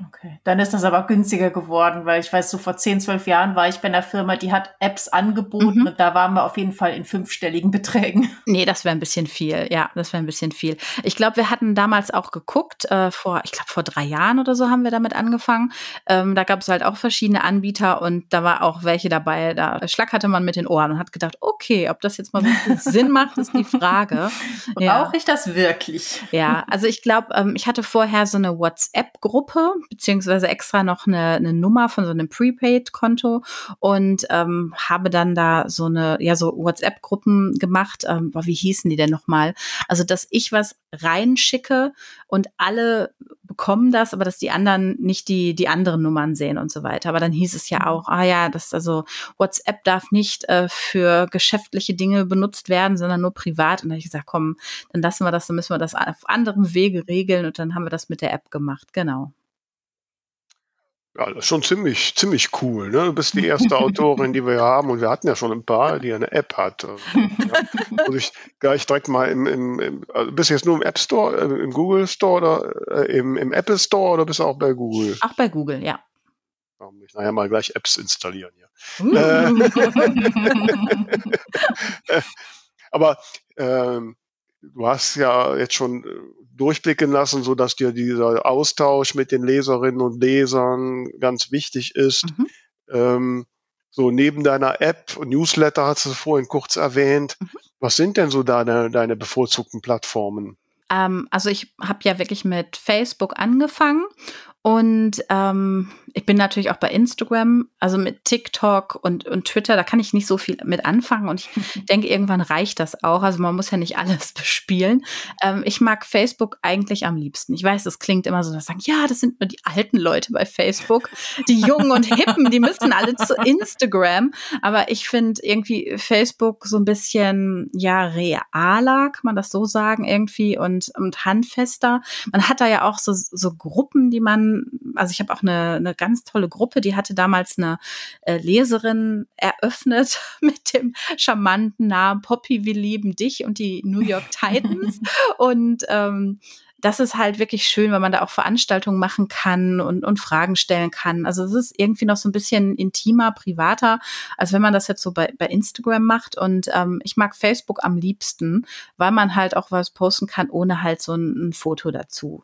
Okay, dann ist das aber günstiger geworden, weil ich weiß, so vor zehn, zwölf Jahren war ich bei einer Firma, die hat Apps angeboten mhm. und da waren wir auf jeden Fall in fünfstelligen Beträgen. Nee, das wäre ein bisschen viel, ja, das wäre ein bisschen viel. Ich glaube, wir hatten damals auch geguckt, äh, vor, ich glaube vor drei Jahren oder so haben wir damit angefangen, ähm, da gab es halt auch verschiedene Anbieter und da war auch welche dabei, da schlackerte man mit den Ohren und hat gedacht, okay, ob das jetzt mal wirklich Sinn macht, ist die Frage. Brauche ja. ich das wirklich? Ja, also ich glaube, ähm, ich hatte vorher so eine WhatsApp-Gruppe, beziehungsweise extra noch eine, eine Nummer von so einem Prepaid-Konto und ähm, habe dann da so eine, ja, so WhatsApp-Gruppen gemacht. Ähm, boah, wie hießen die denn nochmal? Also, dass ich was reinschicke und alle bekommen das, aber dass die anderen nicht die, die anderen Nummern sehen und so weiter. Aber dann hieß es ja auch, ah ja, das also WhatsApp darf nicht äh, für geschäftliche Dinge benutzt werden, sondern nur privat. Und da habe ich gesagt, komm, dann lassen wir das, dann müssen wir das auf anderem Wege regeln und dann haben wir das mit der App gemacht, genau. Ja, das ist schon ziemlich, ziemlich cool, ne? Du bist die erste Autorin, die wir hier haben und wir hatten ja schon ein paar, die eine App hat. Also, ja, muss ich gleich direkt mal im, im, im also bist du jetzt nur im App Store, im Google Store oder äh, im, im Apple Store oder bist du auch bei Google? Auch bei Google, ja. Ja. bekommen. Ich naja mal gleich Apps installieren hier. Ja. Aber ähm, du hast ja jetzt schon durchblicken lassen, so dass dir dieser Austausch mit den Leserinnen und Lesern ganz wichtig ist. Mhm. Ähm, so neben deiner App und Newsletter hast du vorhin kurz erwähnt. Mhm. Was sind denn so deine, deine bevorzugten Plattformen? Ähm, also ich habe ja wirklich mit Facebook angefangen und ähm, ich bin natürlich auch bei Instagram, also mit TikTok und, und Twitter, da kann ich nicht so viel mit anfangen und ich denke, irgendwann reicht das auch, also man muss ja nicht alles bespielen. Ähm, ich mag Facebook eigentlich am liebsten. Ich weiß, das klingt immer so, dass sagen, ja, das sind nur die alten Leute bei Facebook, die Jungen und Hippen, die müssen alle zu Instagram, aber ich finde irgendwie Facebook so ein bisschen, ja, realer, kann man das so sagen irgendwie, und, und handfester. Man hat da ja auch so, so Gruppen, die man also ich habe auch eine, eine ganz tolle Gruppe, die hatte damals eine äh, Leserin eröffnet mit dem charmanten Namen Poppy, wir lieben dich und die New York Titans. Und ähm, das ist halt wirklich schön, weil man da auch Veranstaltungen machen kann und, und Fragen stellen kann. Also es ist irgendwie noch so ein bisschen intimer, privater, als wenn man das jetzt so bei, bei Instagram macht. Und ähm, ich mag Facebook am liebsten, weil man halt auch was posten kann, ohne halt so ein, ein Foto dazu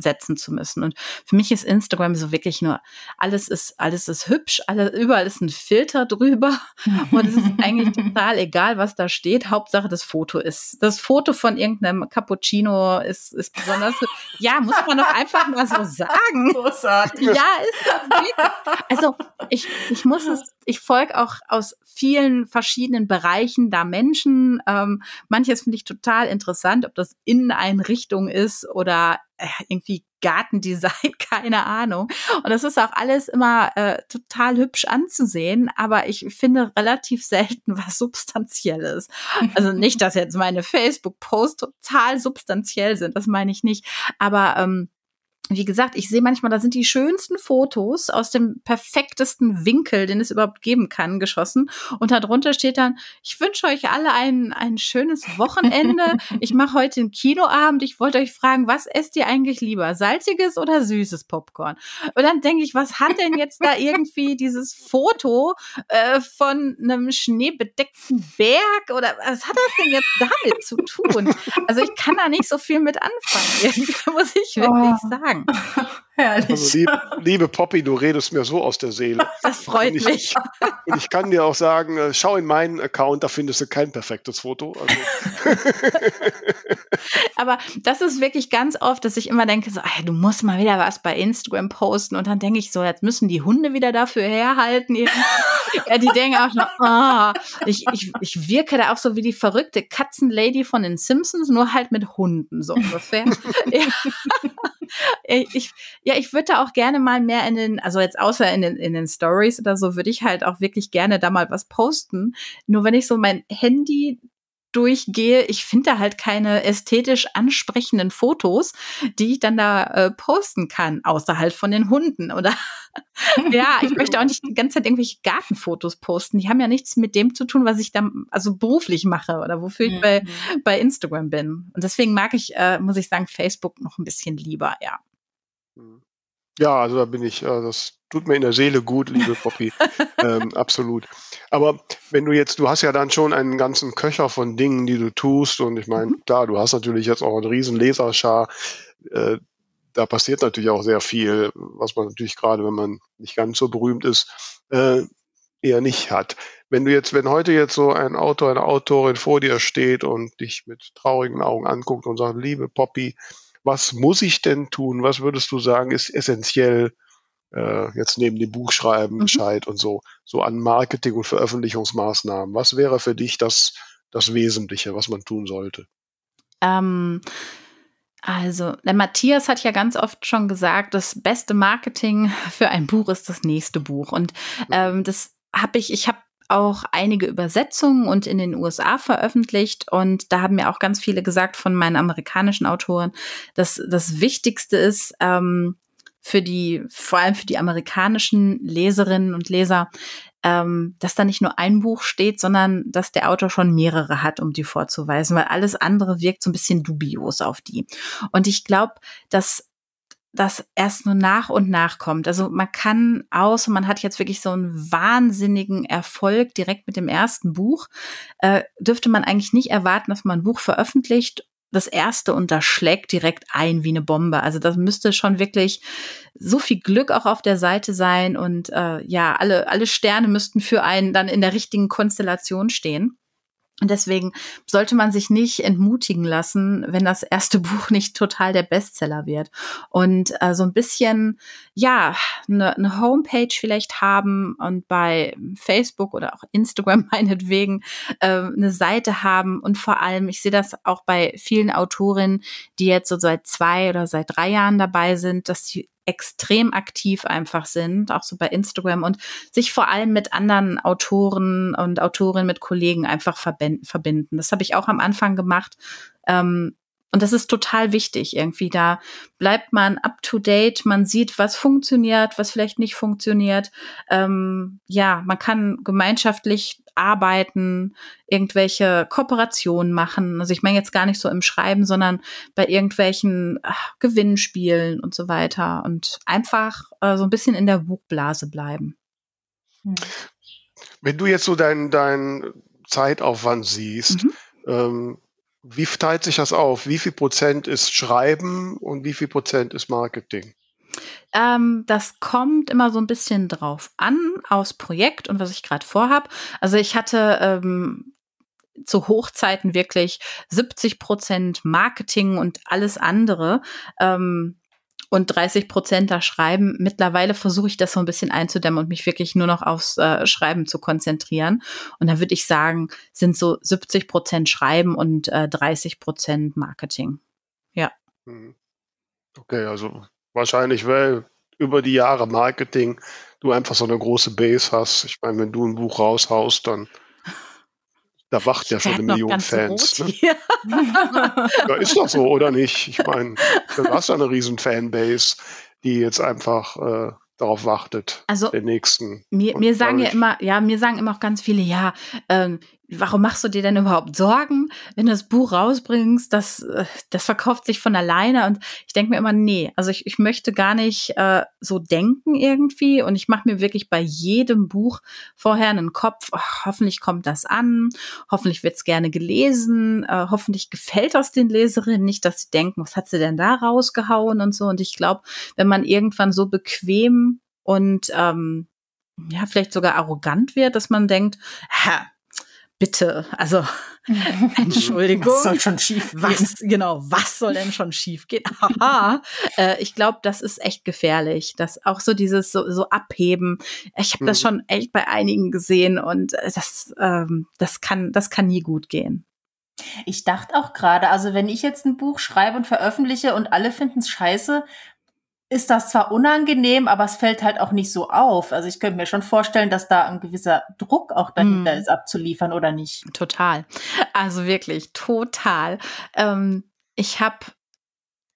setzen zu müssen. Und für mich ist Instagram so wirklich nur, alles ist, alles ist hübsch, alles, überall ist ein Filter drüber und es ist eigentlich total egal, was da steht. Hauptsache das Foto ist, das Foto von irgendeinem Cappuccino ist, ist besonders, ja, muss man doch einfach mal so sagen. Großartig. Ja, ist also ich, ich muss es, ich folge auch aus vielen verschiedenen Bereichen da Menschen. Ähm, manches finde ich total interessant, ob das Inneneinrichtung ist oder irgendwie Gartendesign, keine Ahnung. Und das ist auch alles immer äh, total hübsch anzusehen, aber ich finde relativ selten was Substanzielles. Also nicht, dass jetzt meine Facebook-Posts total substanziell sind, das meine ich nicht, aber ähm, wie gesagt, ich sehe manchmal, da sind die schönsten Fotos aus dem perfektesten Winkel, den es überhaupt geben kann, geschossen. Und darunter steht dann, ich wünsche euch alle ein, ein schönes Wochenende. Ich mache heute einen Kinoabend. Ich wollte euch fragen, was esst ihr eigentlich lieber? Salziges oder süßes Popcorn? Und dann denke ich, was hat denn jetzt da irgendwie dieses Foto äh, von einem schneebedeckten Berg? Oder was hat das denn jetzt damit zu tun? Also ich kann da nicht so viel mit anfangen, muss ich wirklich oh. sagen. Herrlich. Also, lieb, liebe Poppy, du redest mir so aus der Seele. Das freut und ich, mich. Und ich kann dir auch sagen, schau in meinen Account, da findest du kein perfektes Foto. Also. Aber das ist wirklich ganz oft, dass ich immer denke, so, ey, du musst mal wieder was bei Instagram posten. Und dann denke ich so, jetzt müssen die Hunde wieder dafür herhalten. Ja, die denken auch noch, oh, ich, ich, ich wirke da auch so wie die verrückte Katzenlady von den Simpsons, nur halt mit Hunden so ungefähr. Ja. Ich, ja, ich würde da auch gerne mal mehr in den, also jetzt außer in den, in den Stories oder so, würde ich halt auch wirklich gerne da mal was posten. Nur wenn ich so mein Handy durchgehe, ich finde da halt keine ästhetisch ansprechenden Fotos, die ich dann da äh, posten kann, außer halt von den Hunden, oder? Ja, ich möchte auch nicht die ganze Zeit irgendwelche Gartenfotos posten. Die haben ja nichts mit dem zu tun, was ich dann also beruflich mache oder wofür ich mhm. bei, bei Instagram bin. Und deswegen mag ich, äh, muss ich sagen, Facebook noch ein bisschen lieber, ja. Ja, also da bin ich, äh, das tut mir in der Seele gut, liebe Poppy, ähm, absolut. Aber wenn du jetzt, du hast ja dann schon einen ganzen Köcher von Dingen, die du tust und ich meine, klar, du hast natürlich jetzt auch einen riesen Leserschar, äh, da passiert natürlich auch sehr viel, was man natürlich gerade, wenn man nicht ganz so berühmt ist, äh, eher nicht hat. Wenn du jetzt, wenn heute jetzt so ein Autor, eine Autorin vor dir steht und dich mit traurigen Augen anguckt und sagt, liebe Poppy, was muss ich denn tun? Was würdest du sagen, ist essentiell, äh, jetzt neben dem Buchschreiben, Bescheid mhm. und so, so an Marketing- und Veröffentlichungsmaßnahmen? Was wäre für dich das, das Wesentliche, was man tun sollte? Ähm, also, der Matthias hat ja ganz oft schon gesagt, das beste Marketing für ein Buch ist das nächste Buch. Und ähm, das habe ich, ich habe auch einige Übersetzungen und in den U S A veröffentlicht. Und da haben mir auch ganz viele gesagt von meinen amerikanischen Autoren, dass das Wichtigste ist, ähm, für die, vor allem für die amerikanischen Leserinnen und Leser, ähm, dass da nicht nur ein Buch steht, sondern dass der Autor schon mehrere hat, um die vorzuweisen, weil alles andere wirkt so ein bisschen dubios auf die. Und ich glaube, dass das erst nur nach und nach kommt. Also man kann aus, und man hat jetzt wirklich so einen wahnsinnigen Erfolg direkt mit dem ersten Buch, äh, dürfte man eigentlich nicht erwarten, dass man ein Buch veröffentlicht, das erste, und das schlägt direkt ein wie eine Bombe. Also das müsste schon wirklich so viel Glück auch auf der Seite sein und äh, ja, alle, alle Sterne müssten für einen dann in der richtigen Konstellation stehen. Und deswegen sollte man sich nicht entmutigen lassen, wenn das erste Buch nicht total der Bestseller wird. Und äh, so ein bisschen, ja, eine ne Homepage vielleicht haben und bei Facebook oder auch Instagram meinetwegen eine äh, Seite haben. Und vor allem, ich sehe das auch bei vielen Autorinnen, die jetzt so seit zwei oder seit drei Jahren dabei sind, dass sie extrem aktiv einfach sind, auch so bei Instagram, und sich vor allem mit anderen Autoren und Autorinnen, mit Kollegen einfach verbinden. Das habe ich auch am Anfang gemacht. Ähm, und das ist total wichtig irgendwie. Da bleibt man up to date, man sieht, was funktioniert, was vielleicht nicht funktioniert. Ähm, ja, man kann gemeinschaftlich arbeiten, irgendwelche Kooperationen machen. Also ich meine jetzt gar nicht so im Schreiben, sondern bei irgendwelchen ach, Gewinnspielen und so weiter, und einfach äh, so ein bisschen in der Buchblase bleiben. Hm. Wenn du jetzt so deinen dein Zeitaufwand siehst, mhm. ähm, wie teilt sich das auf? Wie viel Prozent ist Schreiben und wie viel Prozent ist Marketing? Ähm, das kommt immer so ein bisschen drauf an, aufs Projekt und was ich gerade vorhab. Also ich hatte ähm, zu Hochzeiten wirklich siebzig Prozent Marketing und alles andere ähm, und dreißig Prozent da Schreiben. Mittlerweile versuche ich das so ein bisschen einzudämmen und mich wirklich nur noch aufs äh, Schreiben zu konzentrieren. Und da würde ich sagen, sind so siebzig Prozent Schreiben und äh, dreißig Prozent Marketing. Ja. Okay, also wahrscheinlich, weil über die Jahre Marketing du einfach so eine große Base hast. Ich meine, wenn du ein Buch raushaust, dann da wacht ja schon eine Million Fans. Ne? Ja, ist doch so, oder nicht? Ich meine, du hast ja eine riesen Fanbase, die jetzt einfach äh, darauf wartet. Also den nächsten. Mir, mir sagen ja immer, ja, mir sagen immer auch ganz viele, ja, ähm, warum machst du dir denn überhaupt Sorgen, wenn du das Buch rausbringst, das, das verkauft sich von alleine, und ich denke mir immer, nee, also ich, ich möchte gar nicht äh, so denken irgendwie, und ich mache mir wirklich bei jedem Buch vorher einen Kopf, oh, hoffentlich kommt das an, hoffentlich wird es gerne gelesen, äh, hoffentlich gefällt das den Leserinnen nicht, dass sie denken, was hat sie denn da rausgehauen und so, und ich glaube, wenn man irgendwann so bequem und ähm, ja, vielleicht sogar arrogant wird, dass man denkt, ha, bitte, also Entschuldigung. Was soll schon schief gehen? Was, genau, was soll denn schon schief gehen? Aha, äh, ich glaube, das ist echt gefährlich, dass auch so dieses so, so abheben. Ich habe das schon echt bei einigen gesehen, und das, ähm, das kann, das kann nie gut gehen. Ich dachte auch gerade, also wenn ich jetzt ein Buch schreibe und veröffentliche und alle finden es scheiße, ist das zwar unangenehm, aber es fällt halt auch nicht so auf. Also ich könnte mir schon vorstellen, dass da ein gewisser Druck auch dahinter mm. ist, abzuliefern oder nicht. Total. Also wirklich, total. Ähm, ich habe,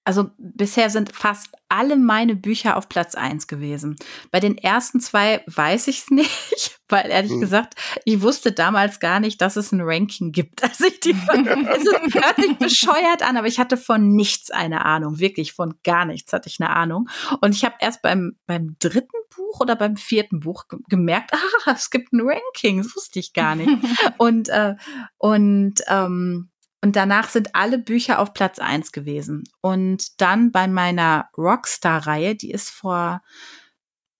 also bisher sind fast alle meine Bücher auf Platz eins gewesen. Bei den ersten zwei weiß ich es nicht, weil ehrlich hm. gesagt, ich wusste damals gar nicht, dass es ein Ranking gibt. Also ich die, es ist, hört sich bescheuert an, aber ich hatte von nichts eine Ahnung. Wirklich, von gar nichts hatte ich eine Ahnung. Und ich habe erst beim, beim dritten Buch oder beim vierten Buch ge- gemerkt, ah, es gibt ein Ranking, das wusste ich gar nicht. Und, äh, und, ähm, Und danach sind alle Bücher auf Platz eins gewesen. Und dann bei meiner Rockstar-Reihe, die ist vor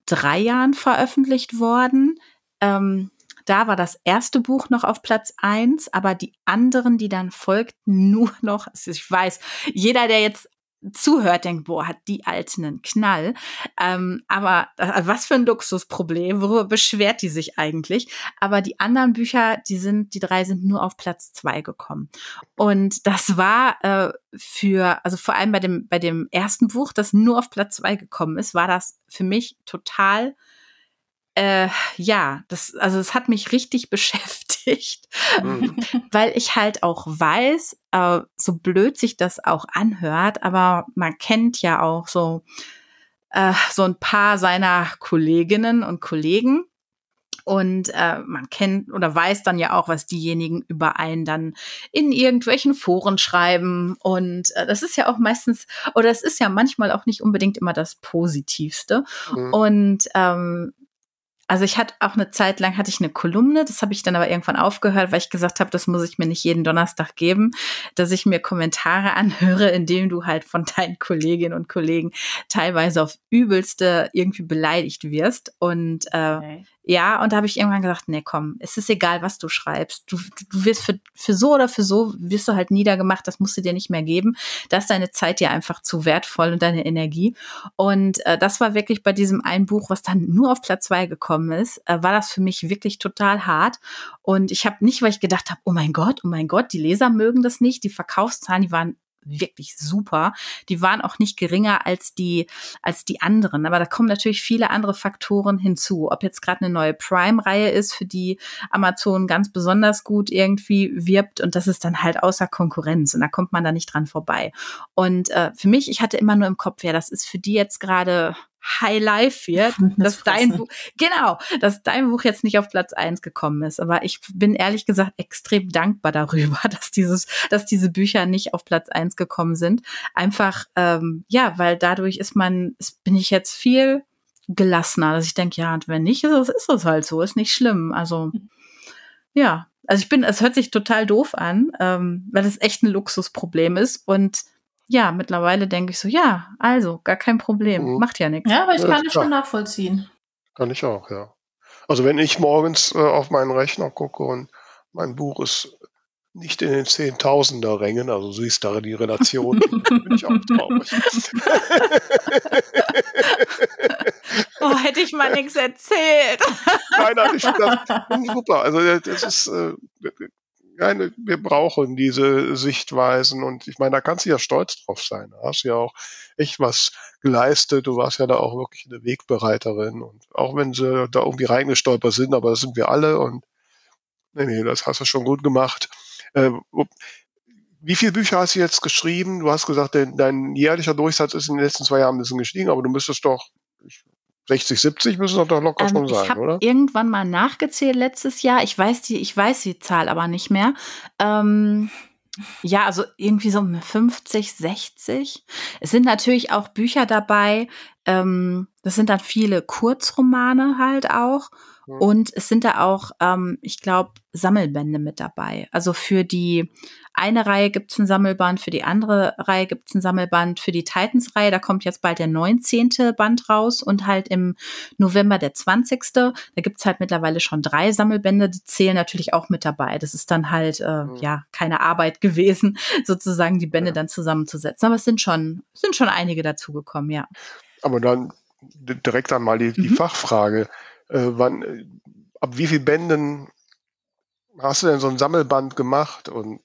drei Jahren veröffentlicht worden, ähm, da war das erste Buch noch auf Platz eins, aber die anderen, die dann folgten, nur noch, ich weiß, jeder, der jetzt zuhört, denkt, boah, hat die Alte einen Knall. Ähm, aber äh, was für ein Luxusproblem, worüber beschwert die sich eigentlich? Aber die anderen Bücher, die sind, die drei sind nur auf Platz zwei gekommen. Und das war äh, für, also vor allem bei dem, bei dem ersten Buch, das nur auf Platz zwei gekommen ist, war das für mich total, äh, ja, das, also es hat mich richtig beschäftigt, mhm. weil ich halt auch weiß, äh, so blöd sich das auch anhört, aber man kennt ja auch so, äh, so ein paar seiner Kolleginnen und Kollegen, Und äh, man kennt oder weiß dann ja auch, was diejenigen über einen dann in irgendwelchen Foren schreiben. Und äh, das ist ja auch meistens, oder es ist ja manchmal auch nicht unbedingt immer das Positivste. Mhm. Und ähm, also ich hatte auch eine Zeit lang, hatte ich eine Kolumne, das habe ich dann aber irgendwann aufgehört, weil ich gesagt habe, das muss ich mir nicht jeden Donnerstag geben, dass ich mir Kommentare anhöre, indem du halt von deinen Kolleginnen und Kollegen teilweise auf Übelste irgendwie beleidigt wirst. Und äh, okay. ja, und da habe ich irgendwann gesagt, nee, komm, es ist egal, was du schreibst. Du, du wirst für, für so oder für so, wirst du halt niedergemacht, das musst du dir nicht mehr geben. Da ist deine Zeit dir einfach zu wertvoll und deine Energie. Und äh, das war wirklich bei diesem einen Buch, was dann nur auf Platz zwei gekommen ist, war das für mich wirklich total hart. Und ich habe nicht, weil ich gedacht habe, oh mein Gott, oh mein Gott, die Leser mögen das nicht. Die Verkaufszahlen, die waren wirklich super. Die waren auch nicht geringer als die, als die anderen. Aber da kommen natürlich viele andere Faktoren hinzu. Ob jetzt gerade eine neue Prime-Reihe ist, für die Amazon ganz besonders gut irgendwie wirbt. Und das ist dann halt außer Konkurrenz. Und da kommt man da nicht dran vorbei. Und äh, für mich, ich hatte immer nur im Kopf, ja, das ist für die jetzt gerade High Life wird, dass dein Buch, genau, dass dein Buch jetzt nicht auf Platz eins gekommen ist. Aber ich bin ehrlich gesagt extrem dankbar darüber, dass dieses, dass diese Bücher nicht auf Platz eins gekommen sind. Einfach, ähm, ja, weil dadurch ist man, bin ich jetzt viel gelassener, dass ich denke, ja, und wenn nicht, ist es, ist es halt so, ist nicht schlimm. Also, ja, also ich bin, es hört sich total doof an, ähm, weil es echt ein Luxusproblem ist. Und ja, mittlerweile denke ich so, ja, also, gar kein Problem, mhm. macht ja nichts. Ja, aber ich kann ja, es schon nachvollziehen. Kann ich auch, ja. Also wenn ich morgens äh, auf meinen Rechner gucke und mein Buch ist nicht in den Zehntausender-Rängen, also siehst du da die Relation, bin ich auch traurig. Oh, hätte ich mal nichts erzählt. Nein, nein, ich finde das super. Also das ist... Äh, Ja, wir brauchen diese Sichtweisen und ich meine, da kannst du ja stolz drauf sein. Du hast ja auch echt was geleistet, du warst ja da auch wirklich eine Wegbereiterin und auch wenn sie da irgendwie reingestolpert sind, aber das sind wir alle und nee, nee, das hast du schon gut gemacht. Äh, wie viele Bücher hast du jetzt geschrieben? Du hast gesagt, dein, dein jährlicher Durchsatz ist in den letzten zwei Jahren ein bisschen gestiegen, aber du müsstest doch... Ich, sechzig, siebzig müssen doch locker ähm, schon sein, ich hab oder? Ich habe irgendwann mal nachgezählt letztes Jahr. Ich weiß die, ich weiß die Zahl aber nicht mehr. Ähm, ja, also irgendwie so fünfzig, sechzig. Es sind natürlich auch Bücher dabei. Ähm, das sind dann viele Kurzromane halt auch. Mhm. Und es sind da auch, ähm, ich glaube, Sammelbände mit dabei. Also für die eine Reihe gibt es ein Sammelband, für die andere Reihe gibt es ein Sammelband, für die Titans-Reihe, da kommt jetzt bald der neunzehnte Band raus und halt im November der zwanzigste Da gibt es halt mittlerweile schon drei Sammelbände, die zählen natürlich auch mit dabei. Das ist dann halt, äh, mhm. ja, keine Arbeit gewesen, sozusagen die Bände ja. dann zusammenzusetzen. Aber es sind schon, sind schon einige dazugekommen, ja. Aber dann direkt dann mal die, die mhm. Fachfrage. Äh, wann, ab wie vielen Bänden hast du denn so ein Sammelband gemacht und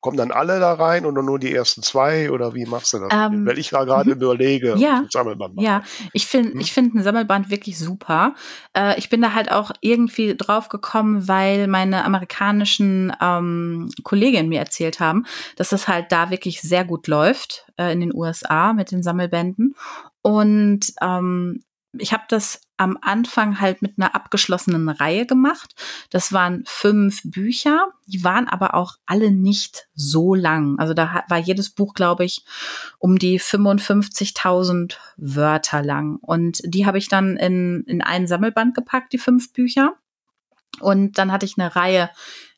kommen dann alle da rein oder nur die ersten zwei oder wie machst du das? Ähm, Weil ich da gerade überlege, ja, ein Sammelband machen. Ja, ich finde hm? ich finde ein Sammelband wirklich super. Äh, ich bin da halt auch irgendwie drauf gekommen, weil meine amerikanischen ähm, Kolleginnen mir erzählt haben, dass das halt da wirklich sehr gut läuft äh, in den U S A mit den Sammelbänden. Und ähm, ich habe das am Anfang halt mit einer abgeschlossenen Reihe gemacht. Das waren fünf Bücher, die waren aber auch alle nicht so lang. Also da war jedes Buch, glaube ich, um die fünfundfünfzigtausend Wörter lang. Und die habe ich dann in, in einen Sammelband gepackt, die fünf Bücher. Und dann hatte ich eine Reihe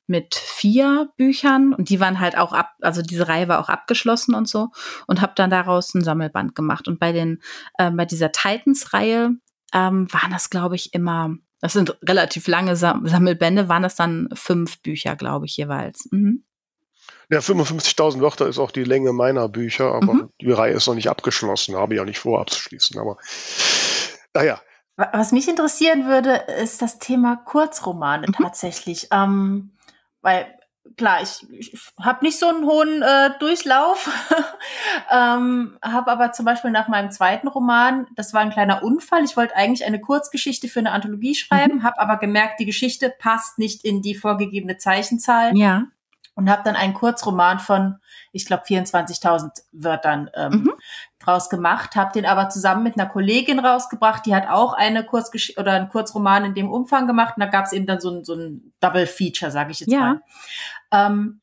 mit vier Büchern und die waren halt auch ab, also diese Reihe war auch abgeschlossen und so und habe dann daraus ein Sammelband gemacht. Und bei den, äh, bei dieser Titans-Reihe ähm, waren das, glaube ich, immer, das sind relativ lange Sam- Sammelbände, waren das dann fünf Bücher, glaube ich, jeweils. Mhm. Ja, fünfundfünfzigtausend Wörter ist auch die Länge meiner Bücher, aber mhm. die Reihe ist noch nicht abgeschlossen, habe ich auch nicht vor abzuschließen, aber naja. Was mich interessieren würde, ist das Thema Kurzromane mhm. tatsächlich. Ähm, Weil, klar, ich, ich habe nicht so einen hohen äh, Durchlauf, ähm, habe aber zum Beispiel nach meinem zweiten Roman, das war ein kleiner Unfall, ich wollte eigentlich eine Kurzgeschichte für eine Anthologie schreiben, mhm. habe aber gemerkt, die Geschichte passt nicht in die vorgegebene Zeichenzahl. Ja. und habe dann einen Kurzroman von, ich glaube, vierundzwanzigtausend Wörtern ähm, mhm. draus gemacht, habe den aber zusammen mit einer Kollegin rausgebracht, die hat auch eine Kurzgesch- oder einen Kurzroman in dem Umfang gemacht und da gab es eben dann so ein, so ein Double Feature, sage ich jetzt ja. mal. Ähm,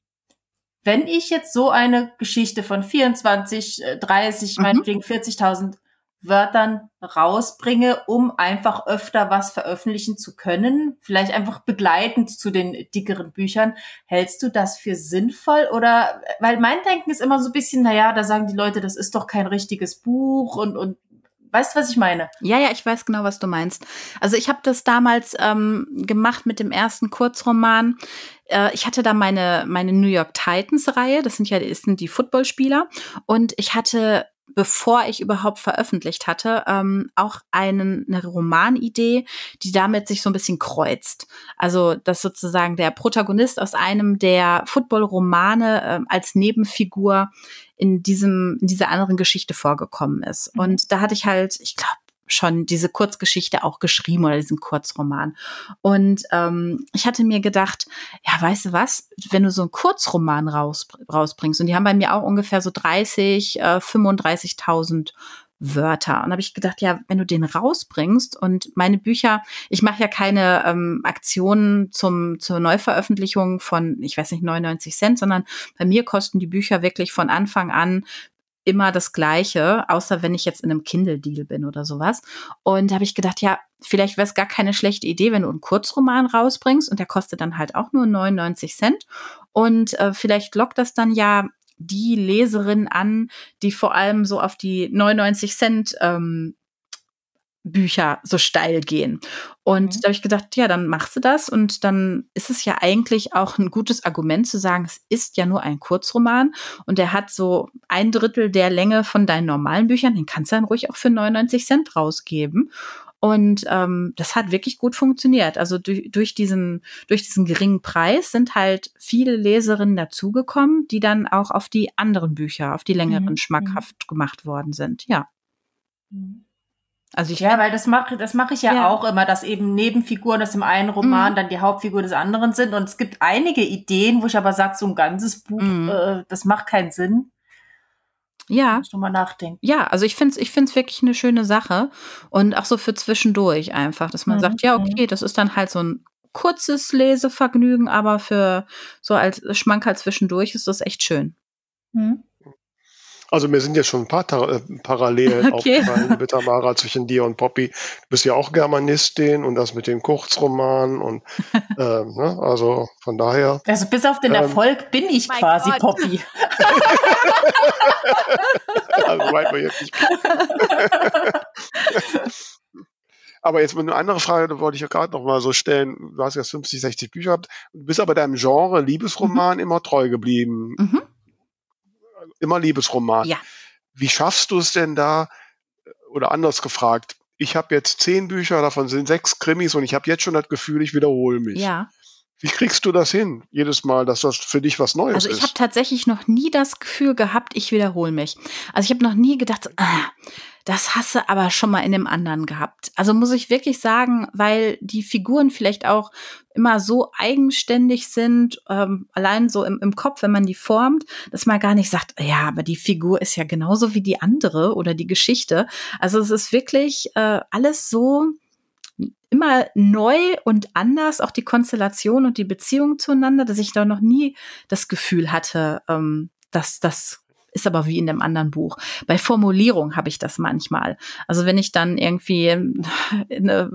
wenn ich jetzt so eine Geschichte von vierundzwanzig, dreißig, mhm. meinetwegen vierzigtausend Wörtern rausbringe, um einfach öfter was veröffentlichen zu können, vielleicht einfach begleitend zu den dickeren Büchern. Hältst du das für sinnvoll? Oder, weil mein Denken ist immer so ein bisschen, naja, da sagen die Leute, das ist doch kein richtiges Buch und, und, weißt du, was ich meine? Ja, ja, ich weiß genau, was du meinst. Also ich habe das damals ähm, gemacht mit dem ersten Kurzroman. Äh, ich hatte da meine, meine New York Titans-Reihe, das sind ja das sind die Footballspieler und ich hatte bevor ich überhaupt veröffentlicht hatte, ähm, auch einen, eine Romanidee, die damit sich so ein bisschen kreuzt. Also, dass sozusagen der Protagonist aus einem der Football-Romane äh, als Nebenfigur in diesem, in dieser anderen Geschichte vorgekommen ist. Mhm. Und da hatte ich halt, ich glaube, schon diese Kurzgeschichte auch geschrieben oder diesen Kurzroman. Und ähm, ich hatte mir gedacht, ja, weißt du was, wenn du so einen Kurzroman raus, rausbringst, und die haben bei mir auch ungefähr so dreißigtausend, fünfunddreißigtausend Wörter. Und habe ich gedacht, ja, wenn du den rausbringst und meine Bücher, ich mache ja keine ähm, Aktionen zum zur Neuveröffentlichung von, ich weiß nicht, neunundneunzig Cent, sondern bei mir kosten die Bücher wirklich von Anfang an immer das Gleiche, außer wenn ich jetzt in einem Kindle-Deal bin oder sowas. Und da habe ich gedacht, ja, vielleicht wäre es gar keine schlechte Idee, wenn du einen Kurzroman rausbringst und der kostet dann halt auch nur neunundneunzig Cent. Und äh, vielleicht lockt das dann ja die Leserin an, die vor allem so auf die neunundneunzig Cent ähm, Bücher so steil gehen. Und mhm. da habe ich gedacht, ja, dann machst du das und dann ist es ja eigentlich auch ein gutes Argument zu sagen, es ist ja nur ein Kurzroman und der hat so ein Drittel der Länge von deinen normalen Büchern, den kannst du dann ruhig auch für neunundneunzig Cent rausgeben. Und ähm, das hat wirklich gut funktioniert. Also durch, durch, diesen, durch diesen geringen Preis sind halt viele Leserinnen dazugekommen, die dann auch auf die anderen Bücher, auf die längeren mhm. schmackhaft gemacht worden sind. Ja. Mhm. Also ich ja, weil das mache das mache ich ja, ja auch immer, dass eben Nebenfiguren aus dem einen Roman mhm. dann die Hauptfigur des anderen sind. Und es gibt einige Ideen, wo ich aber sage, so ein ganzes Buch, mhm. äh, das macht keinen Sinn. Ja. Muss ich nochmal nachdenken. Ja, also ich finde es ich find's wirklich eine schöne Sache. Und auch so für zwischendurch einfach, dass man mhm. sagt, ja, okay, das ist dann halt so ein kurzes Lesevergnügen, aber für so als Schmankerl zwischendurch ist das echt schön. Mhm. Also mir sind ja schon ein paar Ta- Parallelen okay. aufgefallen, liebe Tamara, zwischen dir und Poppy. Du bist ja auch Germanistin und das mit dem Kurzroman und ähm, ne, also von daher. Also bis auf den ähm, Erfolg bin ich quasi Gott. Poppy. Also weit wir jetzt nicht. Aber jetzt eine andere Frage, wollte ich ja gerade noch mal so stellen. Du hast ja fünfzig, sechzig Bücher gehabt. Du bist aber deinem Genre Liebesroman mhm. immer treu geblieben. Mhm. Immer Liebesroman. Ja. Wie schaffst du es denn da, oder anders gefragt, ich habe jetzt zehn Bücher, davon sind sechs Krimis und ich habe jetzt schon das Gefühl, ich wiederhole mich. Ja. Wie kriegst du das hin, jedes Mal, dass das für dich was Neues ist? Also ich habe tatsächlich noch nie das Gefühl gehabt, ich wiederhole mich. Also ich habe noch nie gedacht, ah, das hast du aber schon mal in dem anderen gehabt. Also muss ich wirklich sagen, weil die Figuren vielleicht auch immer so eigenständig sind, ähm, allein so im, im Kopf, wenn man die formt, dass man gar nicht sagt, ja, aber die Figur ist ja genauso wie die andere oder die Geschichte. Also es ist wirklich äh, alles so immer neu und anders, auch die Konstellation und die Beziehung zueinander, dass ich da noch nie das Gefühl hatte, ähm, dass das ist aber wie in dem anderen Buch. Bei Formulierung habe ich das manchmal. Also wenn ich dann irgendwie eine,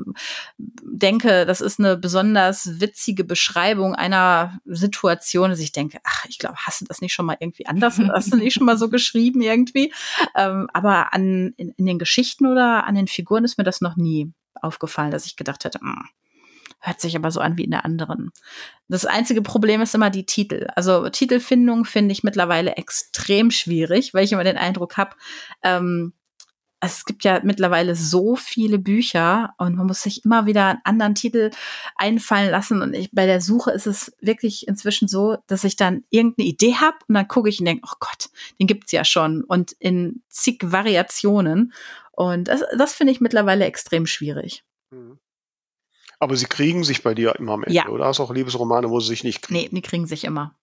denke, das ist eine besonders witzige Beschreibung einer Situation, dass ich denke, ach, ich glaube, hast du das nicht schon mal irgendwie anders? Hast du nicht schon mal so geschrieben irgendwie? Ähm, aber an, in, in den Geschichten oder an den Figuren ist mir das noch nie aufgefallen, dass ich gedacht hätte, mh, hört sich aber so an wie in der anderen. Das einzige Problem ist immer die Titel. Also Titelfindung finde ich mittlerweile extrem schwierig, weil ich immer den Eindruck habe, ähm, es gibt ja mittlerweile so viele Bücher und man muss sich immer wieder einen anderen Titel einfallen lassen. Und ich, bei der Suche ist es wirklich inzwischen so, dass ich dann irgendeine Idee habe und dann gucke ich und denke, oh Gott, den gibt's ja schon. Und in zig Variationen. Und das, das finde ich mittlerweile extrem schwierig. Mhm. Aber sie kriegen sich bei dir immer am Ende, ja. oder? Hast du auch Liebesromane, wo sie sich nicht kriegen? Nee, die kriegen sich immer.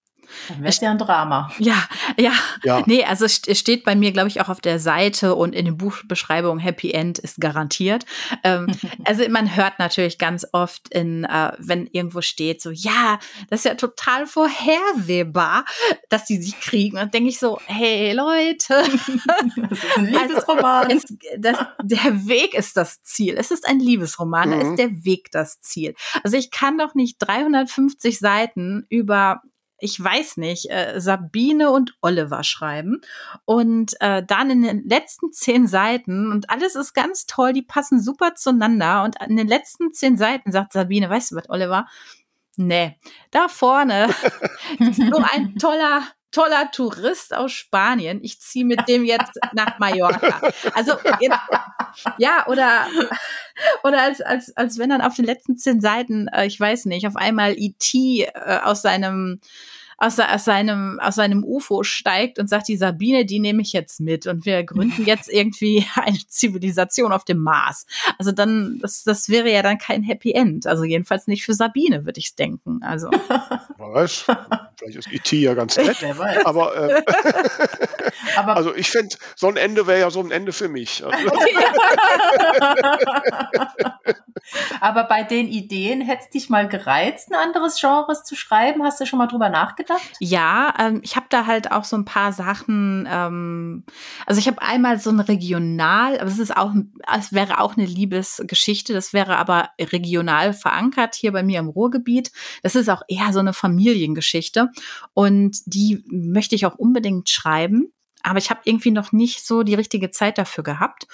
Dann wär's ja ein Drama. Ja, ja, ja. Nee, also es steht bei mir, glaube ich, auch auf der Seite und in den Buchbeschreibungen, Happy End ist garantiert. Ähm, also man hört natürlich ganz oft, in, äh, wenn irgendwo steht, so, ja, das ist ja total vorhersehbar, dass die sich kriegen. Und denke ich so, hey Leute. Das ist ein Liebesroman. Also, es, das, der Weg ist das Ziel. Es ist ein Liebesroman, mhm. da ist der Weg das Ziel. Also ich kann doch nicht dreihundertfünfzig Seiten über, ich weiß nicht, äh, Sabine und Oliver schreiben und äh, dann in den letzten zehn Seiten, und alles ist ganz toll, die passen super zueinander, und in den letzten zehn Seiten sagt Sabine, weißt du was, Oliver? Nee, da vorne ist so ein toller toller Tourist aus Spanien. Ich ziehe mit dem jetzt nach Mallorca. Also, ja, oder, oder als, als, als wenn dann auf den letzten zehn Seiten, äh, ich weiß nicht, auf einmal E T äh, aus seinem, aus, aus seinem, aus seinem U F O steigt und sagt, die Sabine, die nehme ich jetzt mit und wir gründen jetzt irgendwie eine Zivilisation auf dem Mars. Also dann, das, das wäre ja dann kein Happy End. Also jedenfalls nicht für Sabine, würde ich denken. Also. Was? Vielleicht ist E T ja ganz nett, aber, äh, aber also ich fände, so ein Ende wäre ja so ein Ende für mich. Aber bei den Ideen, hätte es dich mal gereizt, ein anderes Genre zu schreiben? Hast du schon mal drüber nachgedacht? Ja, ähm, ich habe da halt auch so ein paar Sachen, ähm, also ich habe einmal so ein Regional, aber es ist auch, es wäre auch eine Liebesgeschichte, das wäre aber regional verankert, hier bei mir im Ruhrgebiet. Das ist auch eher so eine Familiengeschichte. Und die möchte ich auch unbedingt schreiben, aber ich habe irgendwie noch nicht so die richtige Zeit dafür gehabt,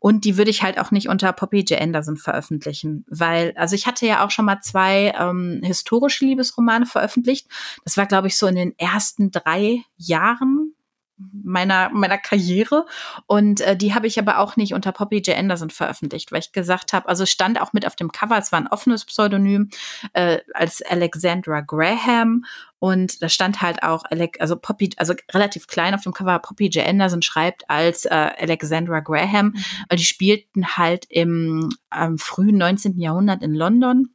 und die würde ich halt auch nicht unter Poppy J. Anderson veröffentlichen, weil, also ich hatte ja auch schon mal zwei ähm, historische Liebesromane veröffentlicht, das war, glaube ich, so in den ersten drei Jahren meiner meiner Karriere, und äh, die habe ich aber auch nicht unter Poppy J. Anderson veröffentlicht, weil ich gesagt habe, also stand auch mit auf dem Cover, es war ein offenes Pseudonym, äh, als Alexandra Graham, und da stand halt auch, also Poppy, also relativ klein auf dem Cover, Poppy J. Anderson schreibt als äh, Alexandra Graham, weil die spielten halt im ähm, frühen neunzehnten Jahrhundert in London,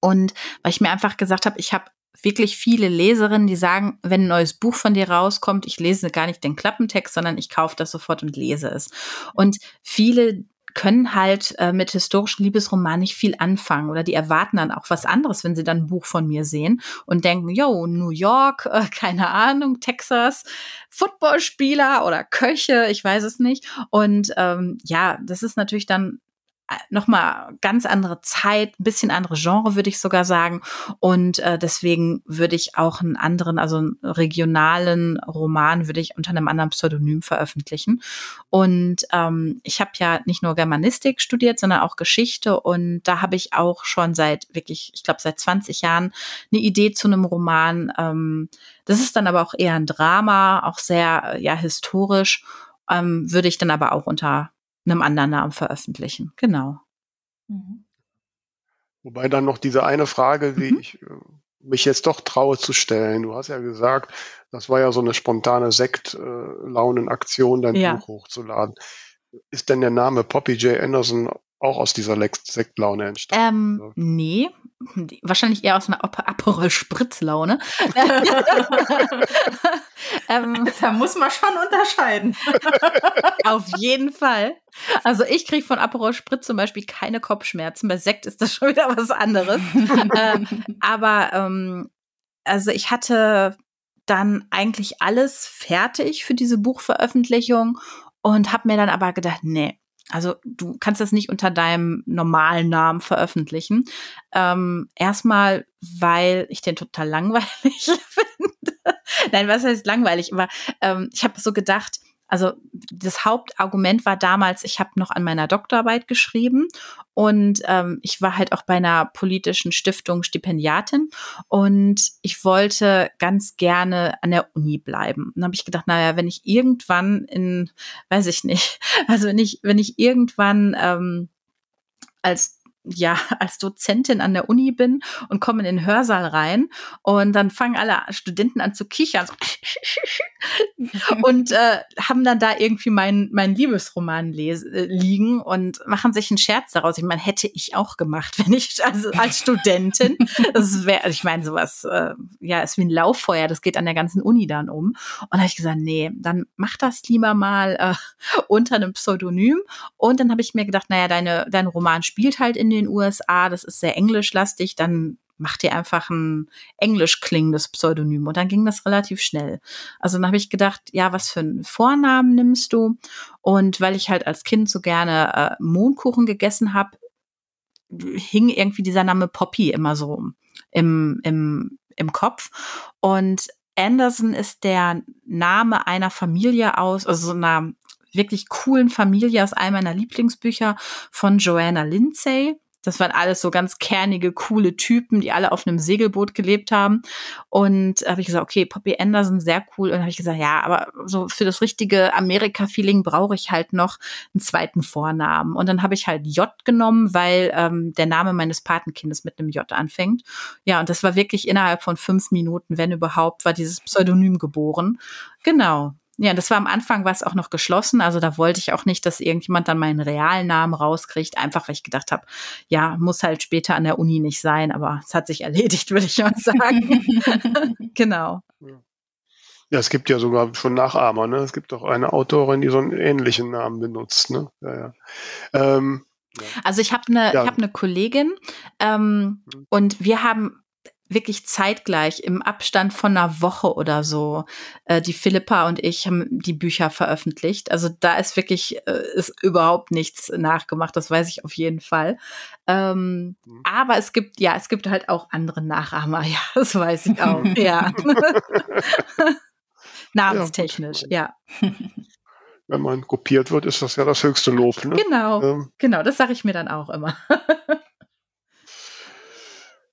und weil ich mir einfach gesagt habe, ich habe wirklich viele Leserinnen, die sagen, wenn ein neues Buch von dir rauskommt, ich lese gar nicht den Klappentext, sondern ich kaufe das sofort und lese es. Und viele können halt äh, mit historischen Liebesromanen nicht viel anfangen, oder die erwarten dann auch was anderes, wenn sie dann ein Buch von mir sehen und denken, yo, New York, äh, keine Ahnung, Texas, Footballspieler oder Köche, ich weiß es nicht. Und ähm, ja, das ist natürlich dann nochmal ganz andere Zeit, ein bisschen andere Genre, würde ich sogar sagen. Und äh, deswegen würde ich auch einen anderen, also einen regionalen Roman, würde ich unter einem anderen Pseudonym veröffentlichen. Und ähm, ich habe ja nicht nur Germanistik studiert, sondern auch Geschichte. Und da habe ich auch schon seit wirklich, ich glaube, seit zwanzig Jahren eine Idee zu einem Roman. Ähm, das ist dann aber auch eher ein Drama, auch sehr ja historisch, ähm, würde ich dann aber auch unter einem anderen Namen veröffentlichen. Genau. Mhm. Wobei dann noch diese eine Frage, die mhm. ich mich jetzt doch traue zu stellen. Du hast ja gesagt, das war ja so eine spontane Sekt-Launen-Aktion, dein ja. Buch hochzuladen. Ist denn der Name Poppy J. Anderson auch aus dieser Sektlaune entstanden? Ähm, nee, wahrscheinlich eher aus einer Aperol-Spritzlaune. ähm, da muss man schon unterscheiden. Auf jeden Fall. Also ich kriege von Aperol Spritz zum Beispiel keine Kopfschmerzen. Bei Sekt ist das schon wieder was anderes. ähm, aber ähm, also ich hatte dann eigentlich alles fertig für diese Buchveröffentlichung und habe mir dann aber gedacht, nee, also du kannst das nicht unter deinem normalen Namen veröffentlichen. Ähm, erstmal, weil ich den total langweilig finde. Nein, was heißt langweilig? Aber ähm, ich habe so gedacht, also das Hauptargument war damals, ich habe noch an meiner Doktorarbeit geschrieben und ähm, ich war halt auch bei einer politischen Stiftung Stipendiatin und ich wollte ganz gerne an der Uni bleiben. Und dann habe ich gedacht, naja, wenn ich irgendwann in, weiß ich nicht, also wenn ich, wenn ich irgendwann ähm, als ja, als Dozentin an der Uni bin und komme in den Hörsaal rein und dann fangen alle Studenten an zu kichern so und äh, haben dann da irgendwie meinen mein Liebesroman lese, äh, liegen und machen sich einen Scherz daraus. Ich meine, hätte ich auch gemacht, wenn ich also als Studentin, das wäre, ich meine, sowas, äh, ja, ist wie ein Lauffeuer, das geht an der ganzen Uni dann um. Und da habe ich gesagt, nee, dann mach das lieber mal äh, unter einem Pseudonym. Und dann habe ich mir gedacht, naja, deine, dein Roman spielt halt in den in den U S A, das ist sehr englischlastig, dann mach dir einfach ein englisch klingendes Pseudonym. Und dann ging das relativ schnell. Also dann habe ich gedacht, ja, was für einen Vornamen nimmst du? Und weil ich halt als Kind so gerne äh, Mohnkuchen gegessen habe, hing irgendwie dieser Name Poppy immer so im, im, im Kopf. Und Anderson ist der Name einer Familie aus, also so einer wirklich coolen Familie aus einem meiner Lieblingsbücher von Joanna Lindsay. Das waren alles so ganz kernige, coole Typen, die alle auf einem Segelboot gelebt haben. Und habe ich gesagt, okay, Poppy Anderson, sehr cool. Und habe ich gesagt, ja, aber so für das richtige Amerika-Feeling brauche ich halt noch einen zweiten Vornamen. Und dann habe ich halt J genommen, weil ähm, der Name meines Patenkindes mit einem J anfängt. Ja, und das war wirklich innerhalb von fünf Minuten, wenn überhaupt, war dieses Pseudonym geboren. Genau. Ja, das war am Anfang, war es auch noch geschlossen, also da wollte ich auch nicht, dass irgendjemand dann meinen realen Namen rauskriegt, einfach weil ich gedacht habe, ja, muss halt später an der Uni nicht sein, aber es hat sich erledigt, würde ich mal sagen. Genau. Ja, es gibt ja sogar schon Nachahmer, ne? Es gibt auch eine Autorin, die so einen ähnlichen Namen benutzt, ne? Ja, ja. Ähm, ja. Also ich habe eine, ja. hab eine Kollegin ähm, mhm. und wir haben wirklich zeitgleich im Abstand von einer Woche oder so. Äh, die Philippa und ich haben die Bücher veröffentlicht. Also da ist wirklich äh, ist überhaupt nichts nachgemacht. Das weiß ich auf jeden Fall. Ähm, mhm. Aber es gibt ja, es gibt halt auch andere Nachahmer. Ja, das weiß ich auch. Ja. Namenstechnisch, ja. ja. Wenn man kopiert wird, ist das ja das höchste Lob. Ne? Genau, ähm. genau. Das sage ich mir dann auch immer.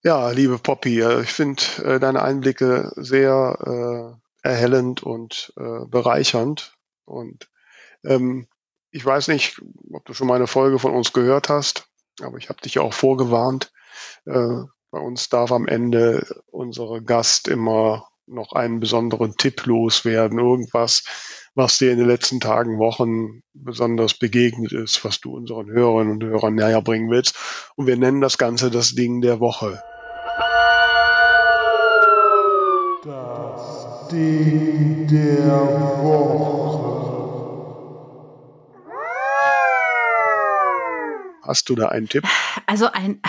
Ja, liebe Poppy, ich finde äh, deine Einblicke sehr äh, erhellend und äh, bereichernd. Und ähm, ich weiß nicht, ob du schon mal eine Folge von uns gehört hast, aber ich habe dich ja auch vorgewarnt. Äh, bei uns darf am Ende unsere Gast immer noch einen besonderen Tipp loswerden. Irgendwas, was dir in den letzten Tagen, Wochen besonders begegnet ist, was du unseren Hörerinnen und Hörern näher bringen willst. Und wir nennen das Ganze das Ding der Woche. Das Ding der Woche. Hast du da einen Tipp? Also ein...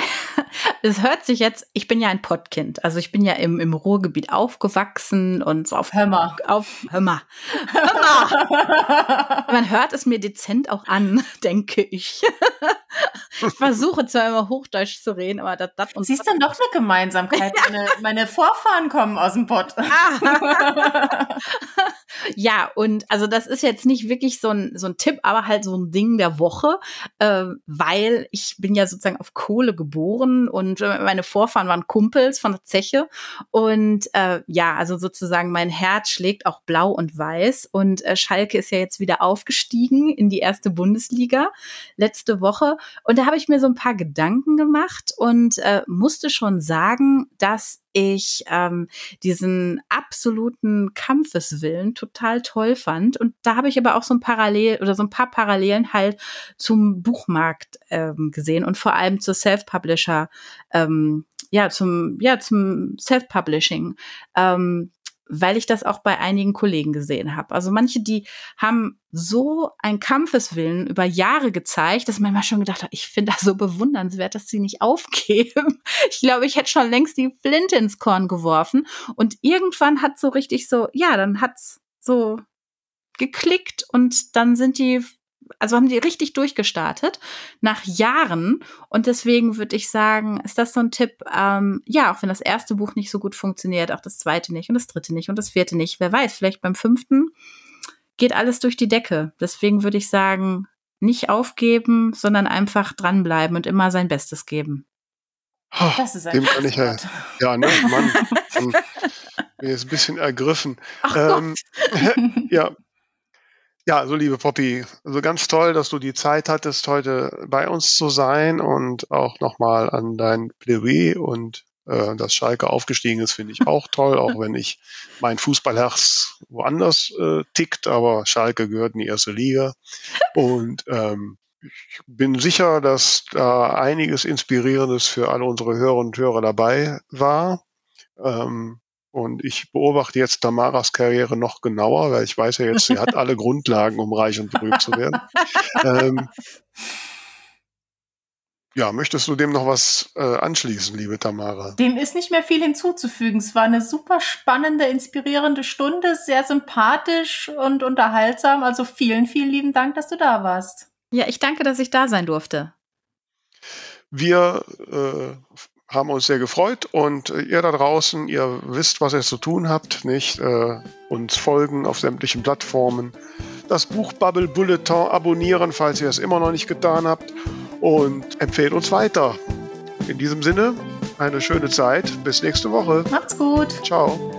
Es hört sich jetzt, ich bin ja ein Pottkind, also ich bin ja im, im Ruhrgebiet aufgewachsen und so auf Hämmer. Auf Hämmer. Hämmer. Man hört es mir dezent auch an, denke ich. Ich versuche zwar immer Hochdeutsch zu reden, aber das... das und siehst dann doch eine Gemeinsamkeit. Meine, meine Vorfahren kommen aus dem Pott. Ja, und also das ist jetzt nicht wirklich so ein, so ein Tipp, aber halt so ein Ding der Woche, äh, weil ich bin ja sozusagen auf Kohle geboren und meine Vorfahren waren Kumpels von der Zeche und äh, ja, also sozusagen mein Herz schlägt auch blau und weiß und äh, Schalke ist ja jetzt wieder aufgestiegen in die erste Bundesliga letzte Woche und da habe ich mir so ein paar Gedanken gemacht und äh, musste schon sagen, dass ich ähm, diesen absoluten Kampfeswillen total toll fand. Und da habe ich aber auch so ein Parallel oder so ein paar Parallelen halt zum Buchmarkt ähm, gesehen und vor allem zur Self-Publisher, ähm, ja, zum, ja, zum Self-Publishing, ähm, weil ich das auch bei einigen Kollegen gesehen habe. Also manche, die haben so einen Kampfeswillen über Jahre gezeigt, dass man mal schon gedacht hat, ich finde das so bewundernswert, dass sie nicht aufgeben. Ich glaube, ich hätte schon längst die Flinte ins Korn geworfen. Und irgendwann hat so richtig so, ja, dann hat's so geklickt und dann sind die, also haben die richtig durchgestartet nach Jahren. Und deswegen würde ich sagen, ist das so ein Tipp, ähm, ja, auch wenn das erste Buch nicht so gut funktioniert, auch das zweite nicht und das dritte nicht und das vierte nicht. Wer weiß, vielleicht beim fünften geht alles durch die Decke. Deswegen würde ich sagen, nicht aufgeben, sondern einfach dranbleiben und immer sein Bestes geben. Oh, das ist ein dem kann ich ja, ja, ne, Mann. Bin jetzt ein bisschen ergriffen. Ach ähm, ja. Ja, so liebe Poppy, also ganz toll, dass du die Zeit hattest, heute bei uns zu sein, und auch nochmal an dein Plädoyer und äh, dass Schalke aufgestiegen ist, finde ich auch toll, auch wenn ich mein Fußballherz woanders äh, tickt, aber Schalke gehört in die erste Liga, und ähm, ich bin sicher, dass da einiges Inspirierendes für alle unsere Hörerinnen und Hörer dabei war. Ähm, Und ich beobachte jetzt Tamaras Karriere noch genauer, weil ich weiß ja jetzt, sie hat alle Grundlagen, um reich und berühmt zu werden. ähm, ja, möchtest du dem noch was äh, anschließen, liebe Tamara? Dem ist nicht mehr viel hinzuzufügen. Es war eine super spannende, inspirierende Stunde, sehr sympathisch und unterhaltsam. Also vielen, vielen lieben Dank, dass du da warst. Ja, ich danke, dass ich da sein durfte. Wir äh, haben uns sehr gefreut, und ihr da draußen, ihr wisst, was ihr zu tun habt, nicht? Äh, uns folgen auf sämtlichen Plattformen, das Buchbubble Bulletin abonnieren, falls ihr es immer noch nicht getan habt, und empfehlt uns weiter. In diesem Sinne, eine schöne Zeit, bis nächste Woche. Macht's gut. Ciao.